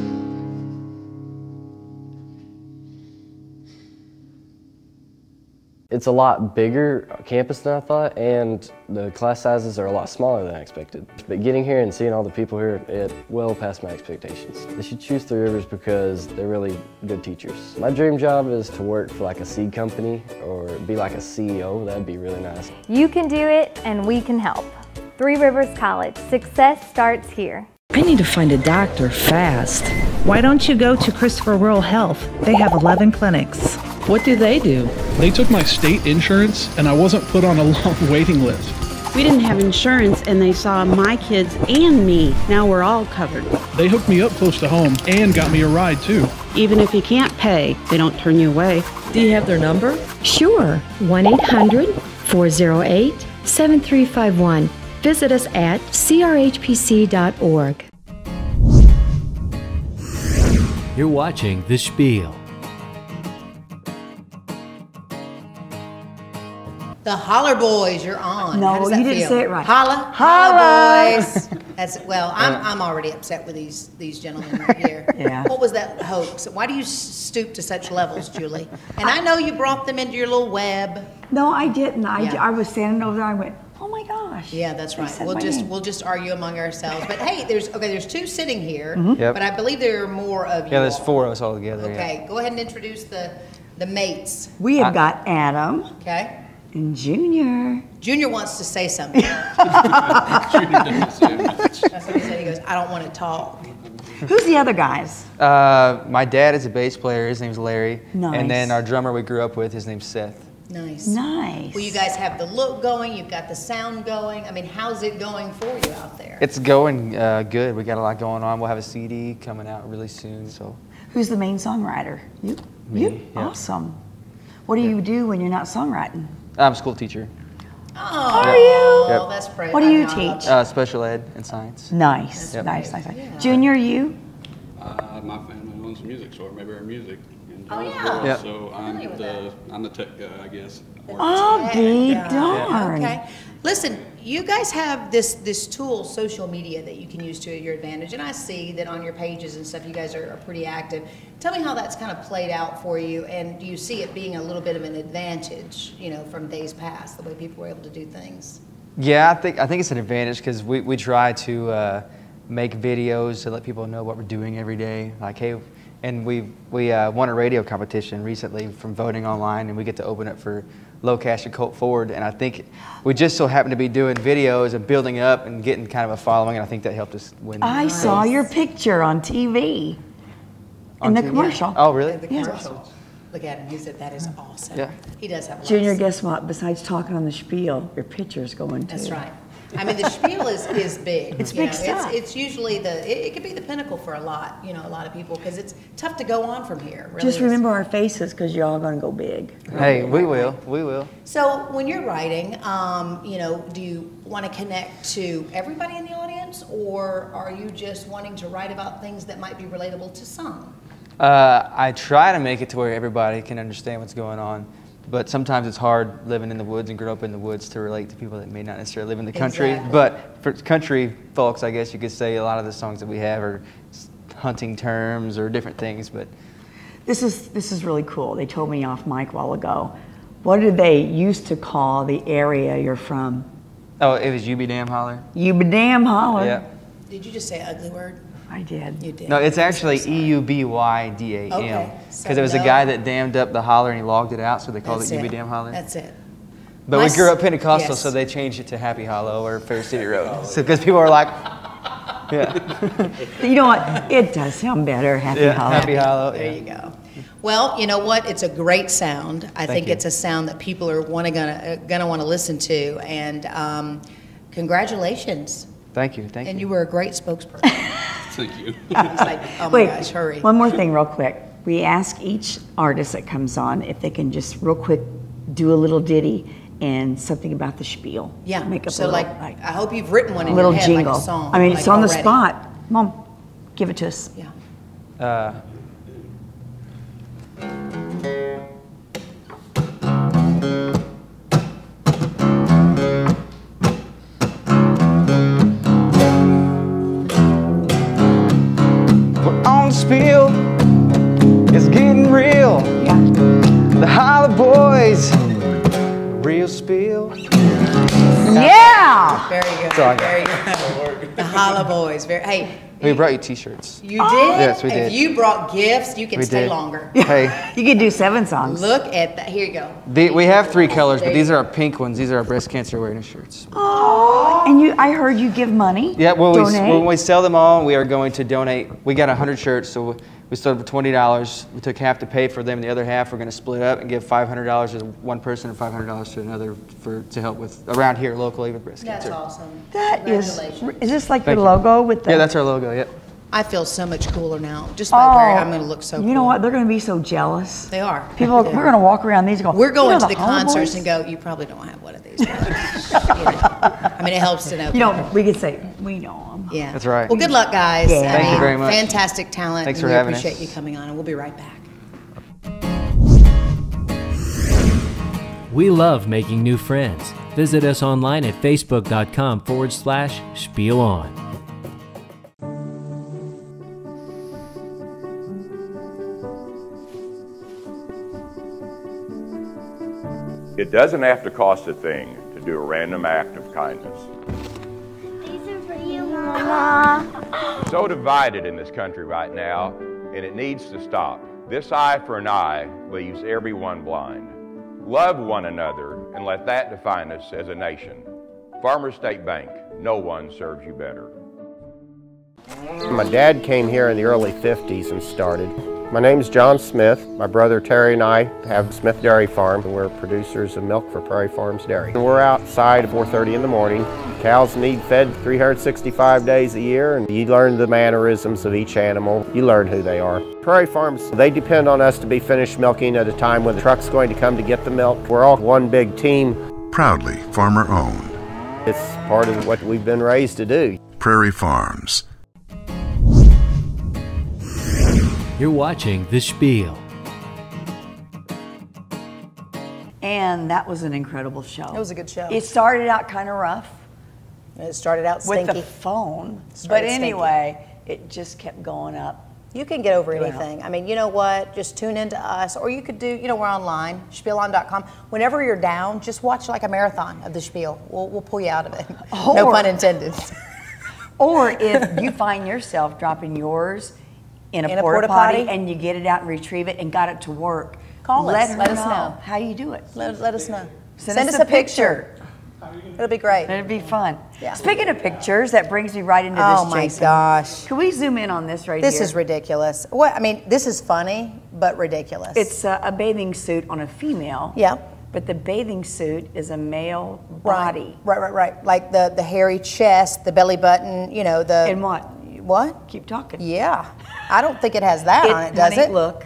It's a lot bigger campus than I thought, and the class sizes are a lot smaller than I expected. But getting here and seeing all the people here, it well past my expectations. I should choose Three Rivers because they're really good teachers. My dream job is to work for like a seed company or be like a CEO. That'd be really nice. You can do it, and we can help. Three Rivers College. Success starts here. I need to find a doctor fast. Why don't you go to Christopher Rural Health? They have 11 clinics. What do they do? They took my state insurance and I wasn't put on a long waiting list. We didn't have insurance and they saw my kids and me. Now we're all covered. They hooked me up close to home and got me a ride too. Even if you can't pay, they don't turn you away. Do you have their number? Sure, 1-800-408-7351. Visit us at crhpc.org. You're watching The Spiel. The Holler Boys, you're on. No, you didn't say it right. Holla, Holler Boys. That's, well, I'm already upset with these gentlemen right here. Yeah. What was that hoax? Why do you stoop to such levels, Juli? And I know you brought them into your little web. No, I didn't. I was standing over there. I went, oh my gosh. Yeah, that's right. We'll just argue among ourselves. But hey, there's two sitting here, mm-hmm. Yep. But I believe there are more of you. Yeah, there's four of us all together. Okay, yeah. Go ahead and introduce the mates. We have got Adam. Okay. And Junior. Junior wants to say something. Junior does too. That's what he said. He goes, I don't want to talk. Who's the other guys? My dad is a bass player. His name's Larry. Nice. And then our drummer we grew up with, his name's Seth. Nice. Nice. Well, you guys have the look going. You've got the sound going. I mean, how's it going for you out there? It's going good. We got a lot going on. We'll have a CD coming out really soon. So. Who's the main songwriter? You? Me. You? Yeah. Awesome. What do you do when you're not songwriting? I'm a school teacher. Oh, are you? Yep. Oh, that's pretty. What do you teach? Special ed and science. Nice, yep. nice. Yeah. Junior, you? My family owns music store, maybe our music. And oh yeah. Yep. So I'm the tech guy, I guess. Oh, be darn. Yeah. Okay. Listen, you guys have this tool, social media, that you can use to your advantage, and I see that on your pages and stuff, you guys are pretty active. Tell me how that's kind of played out for you, and do you see it being a little bit of an advantage, you know, from days past, the way people were able to do things? Yeah, I think it's an advantage because we try to make videos to let people know what we're doing every day, like hey, and we won a radio competition recently from voting online, and we get to open it for Low Cash and Colt Ford, and I think we just so happened to be doing videos and building up and getting kind of a following, and I think that helped us win. I saw your picture on TV. On the TV? Commercial. Oh, really? Yeah, the commercial. Yeah. Look at him. He said, that is awesome. Yeah. He does have a lot. Junior, guess what? Besides talking on the Spiel, your picture's going too. That's right. I mean, the Spiel is big. It's big stuff. It's usually it could be the pinnacle for a lot of people because it's tough to go on from here. Really. Just remember our faces because you're all going to go big. Hey, we will. We will. So when you're writing, do you want to connect to everybody in the audience, or are you just wanting to write about things that might be relatable to some? I try to make it to where everybody can understand what's going on. But sometimes it's hard living in the woods and grew up in the woods to relate to people that may not necessarily live in the country. Exactly. But for country folks, I guess you could say a lot of the songs that we have are hunting terms or different things. But this is really cool. They told me off mic a while ago. What did they used to call the area you're from? Oh, it was Uby Dam Holler. Uby Dam Holler. Yeah. Did you just say ugly word? I did. You did. No, it's actually E-U-B-Y-D-A-M. Okay. So because it was a guy that dammed up the holler and he logged it out, so they called it Uby Dam Holler. That's it. But we grew up Pentecostal, yes. So they changed it to Happy Hollow or Fair City Road. So because people are like, yeah. You know what? It does sound better, Happy Hollow. Happy Hollow. Yeah. There you go. Well, you know what? It's a great sound. I think it's a sound that people are gonna want to listen to. And congratulations. Thank you. Thank you. And you were a great spokesperson. Thank you. He's like, oh my gosh, hurry. One more thing real quick. We ask each artist that comes on if they can just real quick do a little ditty and something about the spiel. Yeah. Make up so a little, like, I hope you've written one in your head, jingle. Like a song. I mean, like it's on the spot. Mom, give it to us. Yeah. Spiel, it's getting real. Yeah. The Holler Boys, real spiel. Yeah! Very good. Sorry. Very good. The Holler Boys. Very, hey. We brought you t-shirts. You did? Yes, we did. If you brought gifts, you can stay longer. Hey. You could do 7 songs. Look at that. Here you go. We have 3 colors, but these are our pink ones. These are our breast cancer awareness shirts. Oh, and I heard you give money. Yeah, well, when we sell them all, we are going to donate. We got 100 shirts, so we sold them for $20. We took half to pay for them. The other half we're going to split up and give $500 to one person and $500 to another to help with around here locally with breast cancer. That's awesome. That is this like your logo with the? Yeah, that's our logo. Yep. I feel so much cooler now. Just by wearing, I'm going to look so. You know what? They're going to be so jealous. They are. People, we're going to walk around these. Going, we're going to the concerts and go. You probably don't have one of these. You know? I mean, it helps to know. You know, we could say we know them. Yeah, that's right. Well, good luck, guys. Yeah. Thank you very much. Fantastic talent. Thanks for having us. We appreciate you coming on, and we'll be right back. We love making new friends. Visit us online at facebook.com/spielon. It doesn't have to cost a thing to do a random act of kindness. These are for you, Mama. So divided in this country right now, and it needs to stop. This eye for an eye leaves everyone blind. Love one another and let that define us as a nation. Farmer State Bank, no one serves you better. My dad came here in the early 50s and started. My name's John Smith. My brother Terry and I have Smith Dairy Farm, and we're producers of milk for Prairie Farms Dairy. And we're outside at 4:30 in the morning. Cows need fed 365 days a year, and you learn the mannerisms of each animal. You learn who they are. Prairie Farms, they depend on us to be finished milking at a time when the truck's going to come to get the milk. We're all one big team. Proudly farmer-owned. It's part of what we've been raised to do. Prairie Farms. You're watching The Spiel. And that was an incredible show. It was a good show. It started out kind of rough. It started out stinky. With the phone. But anyway, it just kept going up. You can get over anything. I mean, you know what? Just tune in to us. Or you could do, you know, we're online, spielon.com. Whenever you're down, just watch like a marathon of The Spiel. We'll pull you out of it. Or, no pun intended. Or if you find yourself dropping yours in a porta potty and you get it out and retrieve it and got it to work. Call us. Let us know how you do it. Let us know. Send us a picture. It'll be great. It'll be fun. Yeah. Speaking of pictures, that brings me right into this, Jason. Oh, my gosh. Can we zoom in on this right here? This is ridiculous. Well, I mean, this is funny, but ridiculous. It's a bathing suit on a female. Yeah. But the bathing suit is a male body. Right. Like the hairy chest, the belly button, you know, the... And what? What? Keep talking. Yeah. I don't think it has that on it, does it? Look.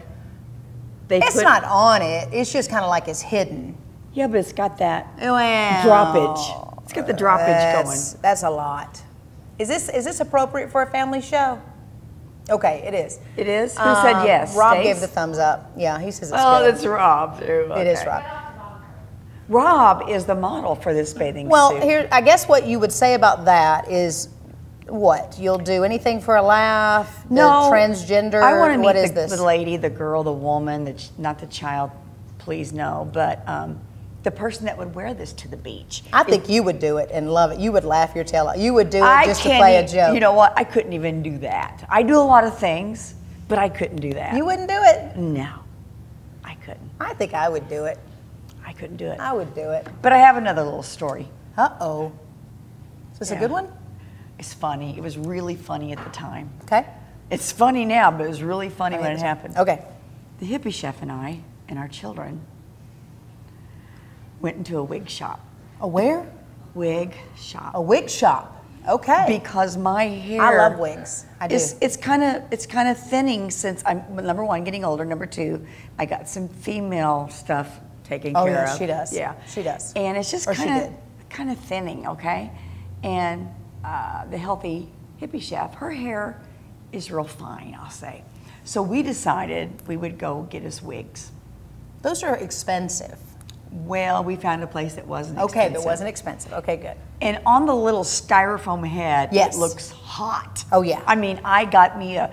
It's not on it. It's just kind of like it's hidden. Yeah, but it's got that droppage. It's got the droppage going. That's a lot. Is this appropriate for a family show? Okay, it is. It is? Who said yes? Rob gave the thumbs up. Yeah, he says it's good. Oh, it's Rob, too. Okay. It is Rob. Rob is the model for this bathing suit. Well, here, I guess what you would say about that is what? You'll do anything for a laugh? No. The transgender? I want to meet the lady, the girl, the woman, not the child, please no, but the person that would wear this to the beach. I think you would do it and love it. You would laugh your tail off. You would do it just to play a joke. You know what? I couldn't even do that. I do a lot of things, but I couldn't do that. You wouldn't do it? No, I couldn't. I think I would do it. I couldn't do it. I would do it. But I have another little story. Uh-oh. Is this a good one? It's funny. It was really funny at the time. Okay. It's funny now, but it was really funny when it happened. Okay. The hippie chef and I and our children went into a wig shop. A where? Wig shop. A wig shop. Okay. Because my hair. I love wigs. I do. It's kind of thinning since I'm, number one, getting older. Number two, I got some female stuff taken care of. Oh, she does. Yeah. She does. And it's just kind of thinning, okay? And the healthy hippie chef, her hair is real fine, I'll say. So we decided we would go get us wigs. Those are expensive. Well, we found a place that wasn't expensive. Okay, that wasn't expensive. Okay, good. And on the little styrofoam head, it looks hot. Oh, yeah. I mean, I got me a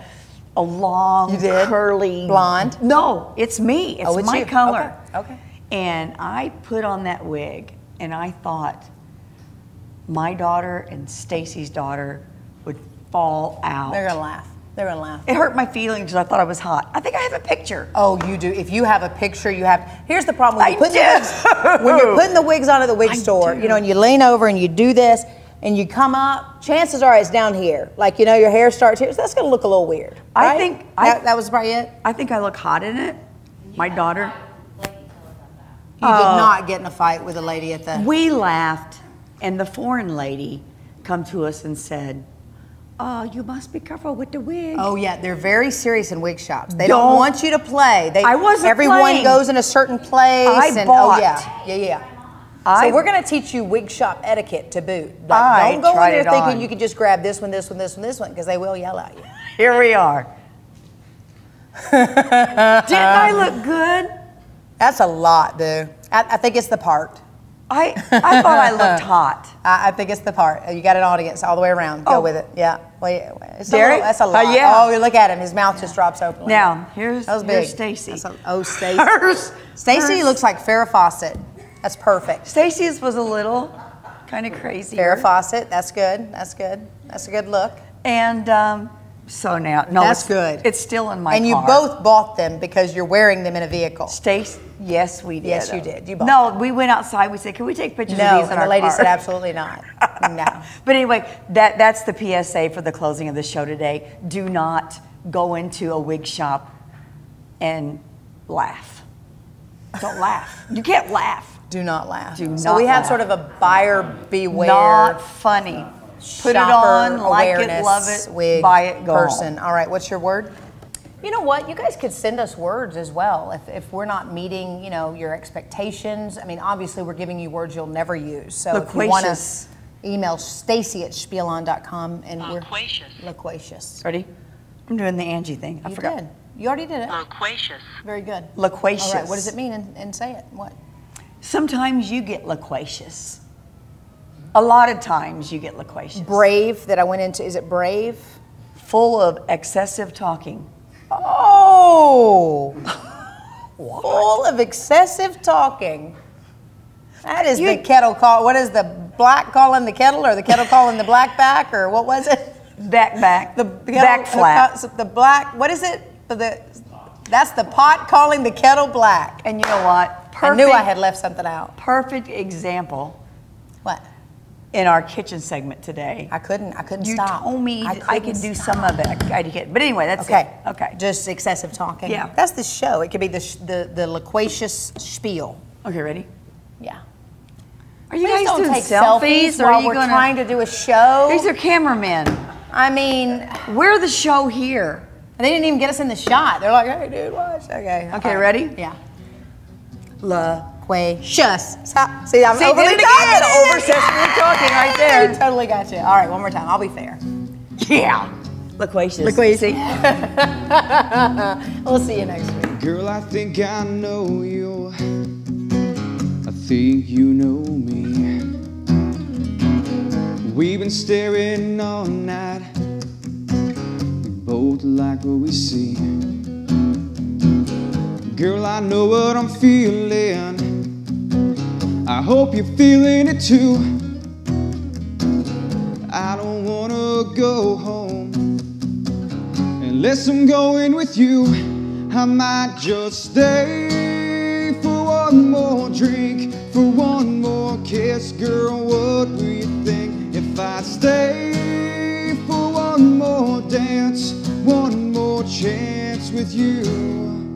long, curly... Blonde? No, it's me. It's my color. Okay. And I put on that wig, and I thought my daughter and Stacy's daughter would fall out. They're going to laugh. They're going to laugh. It hurt my feelings because I thought I was hot. I think I have a picture. Oh, you do. If you have a picture, you have. Here's the problem. When you're putting the wigs on at the wig store, you know, and you lean over and you do this, and you come up, chances are it's down here. Like, you know, your hair starts here. So that's going to look a little weird. Right? I think. That was probably it. I think I look hot in it. My daughter. You did not get in a fight with a lady at the... We laughed, and the foreign lady come to us and said, oh, you must be careful with the wig. Oh, yeah, they're very serious in wig shops. They don't want you to play. They, everyone goes in a certain place. So we're going to teach you wig shop etiquette to boot. Like, don't go in there thinking you can just grab this one, this one, this one, this one, because they will yell at you. Here we are. Didn't I look good? That's a lot, dude. I think it's the part. I thought I looked hot. I think it's the part. You got an audience all the way around. Go with it. Yeah. Well, Derek? That's a lot. Oh, look at him. His mouth just drops open. Now, here's Stacy. Oh, Stacy. Stacy looks like Farrah Fawcett. That's perfect. Stacy's was a little kind of crazy. Farrah Fawcett. That's good. That's good. That's a good look. And... So now, no, that's good. It's still in my car. And you both bought them because you're wearing them in a vehicle. Stace, yes, we did. Yes, you did. You bought them. No, we went outside. We said, can we take pictures of these in our car? No, and the lady said, absolutely not. No. But anyway, that's the PSA for the closing of the show today. Do not go into a wig shop and laugh. Don't laugh. You can't laugh. Do not laugh. Do not laugh. So we have sort of a buyer beware. Not funny. Put it on, like it, love it, wig, buy it, go on. All right, what's your word? You know what? You guys could send us words as well if we're not meeting, you know, your expectations. I mean, obviously, we're giving you words you'll never use. So loquacious. If you want us, email Stacy at spielon.com and we're loquacious. Ready? I'm doing the Angie thing. I forgot. Did. You already did it. Loquacious. Very good. Loquacious. All right, what does it mean? And say it. What? Sometimes you get loquacious. A lot of times you get loquacious. Brave that I went into. Is it brave? Full of excessive talking. Oh! What? Full of excessive talking. That is the kettle call. What is the black calling the kettle or the kettle calling the black back or what was it? Back. The back flap. The black, what is it? That's the pot calling the kettle black. And you know what? Perfect, I knew I had left something out. Perfect example. What? In our kitchen segment today. I couldn't stop. You told me I could do some of it. I did. But anyway, that's it. Okay. Just excessive talking. Yeah. That's the show. It could be the loquacious spiel. Okay, ready? Yeah. Are you guys doing selfies while we're trying to do a show? These are cameramen. I mean, we're the show here. And they didn't even get us in the shot. They're like, hey, dude, watch. Okay. Okay, ready? Yeah. Loquacious. See, I'm overly talking. Oversessively talking right there. Totally got you. All right, one more time. I'll be fair. Yeah. Loquacious. Loquacious. We'll see you next week. Girl, I think I know you. I think you know me. We've been staring all night, we both like what we see. Girl, I know what I'm feeling, I hope you're feeling it too. I don't wanna go home unless I'm going with you. I might just stay for one more drink, for one more kiss. Girl, what will you think if I stay for one more dance, one more chance with you?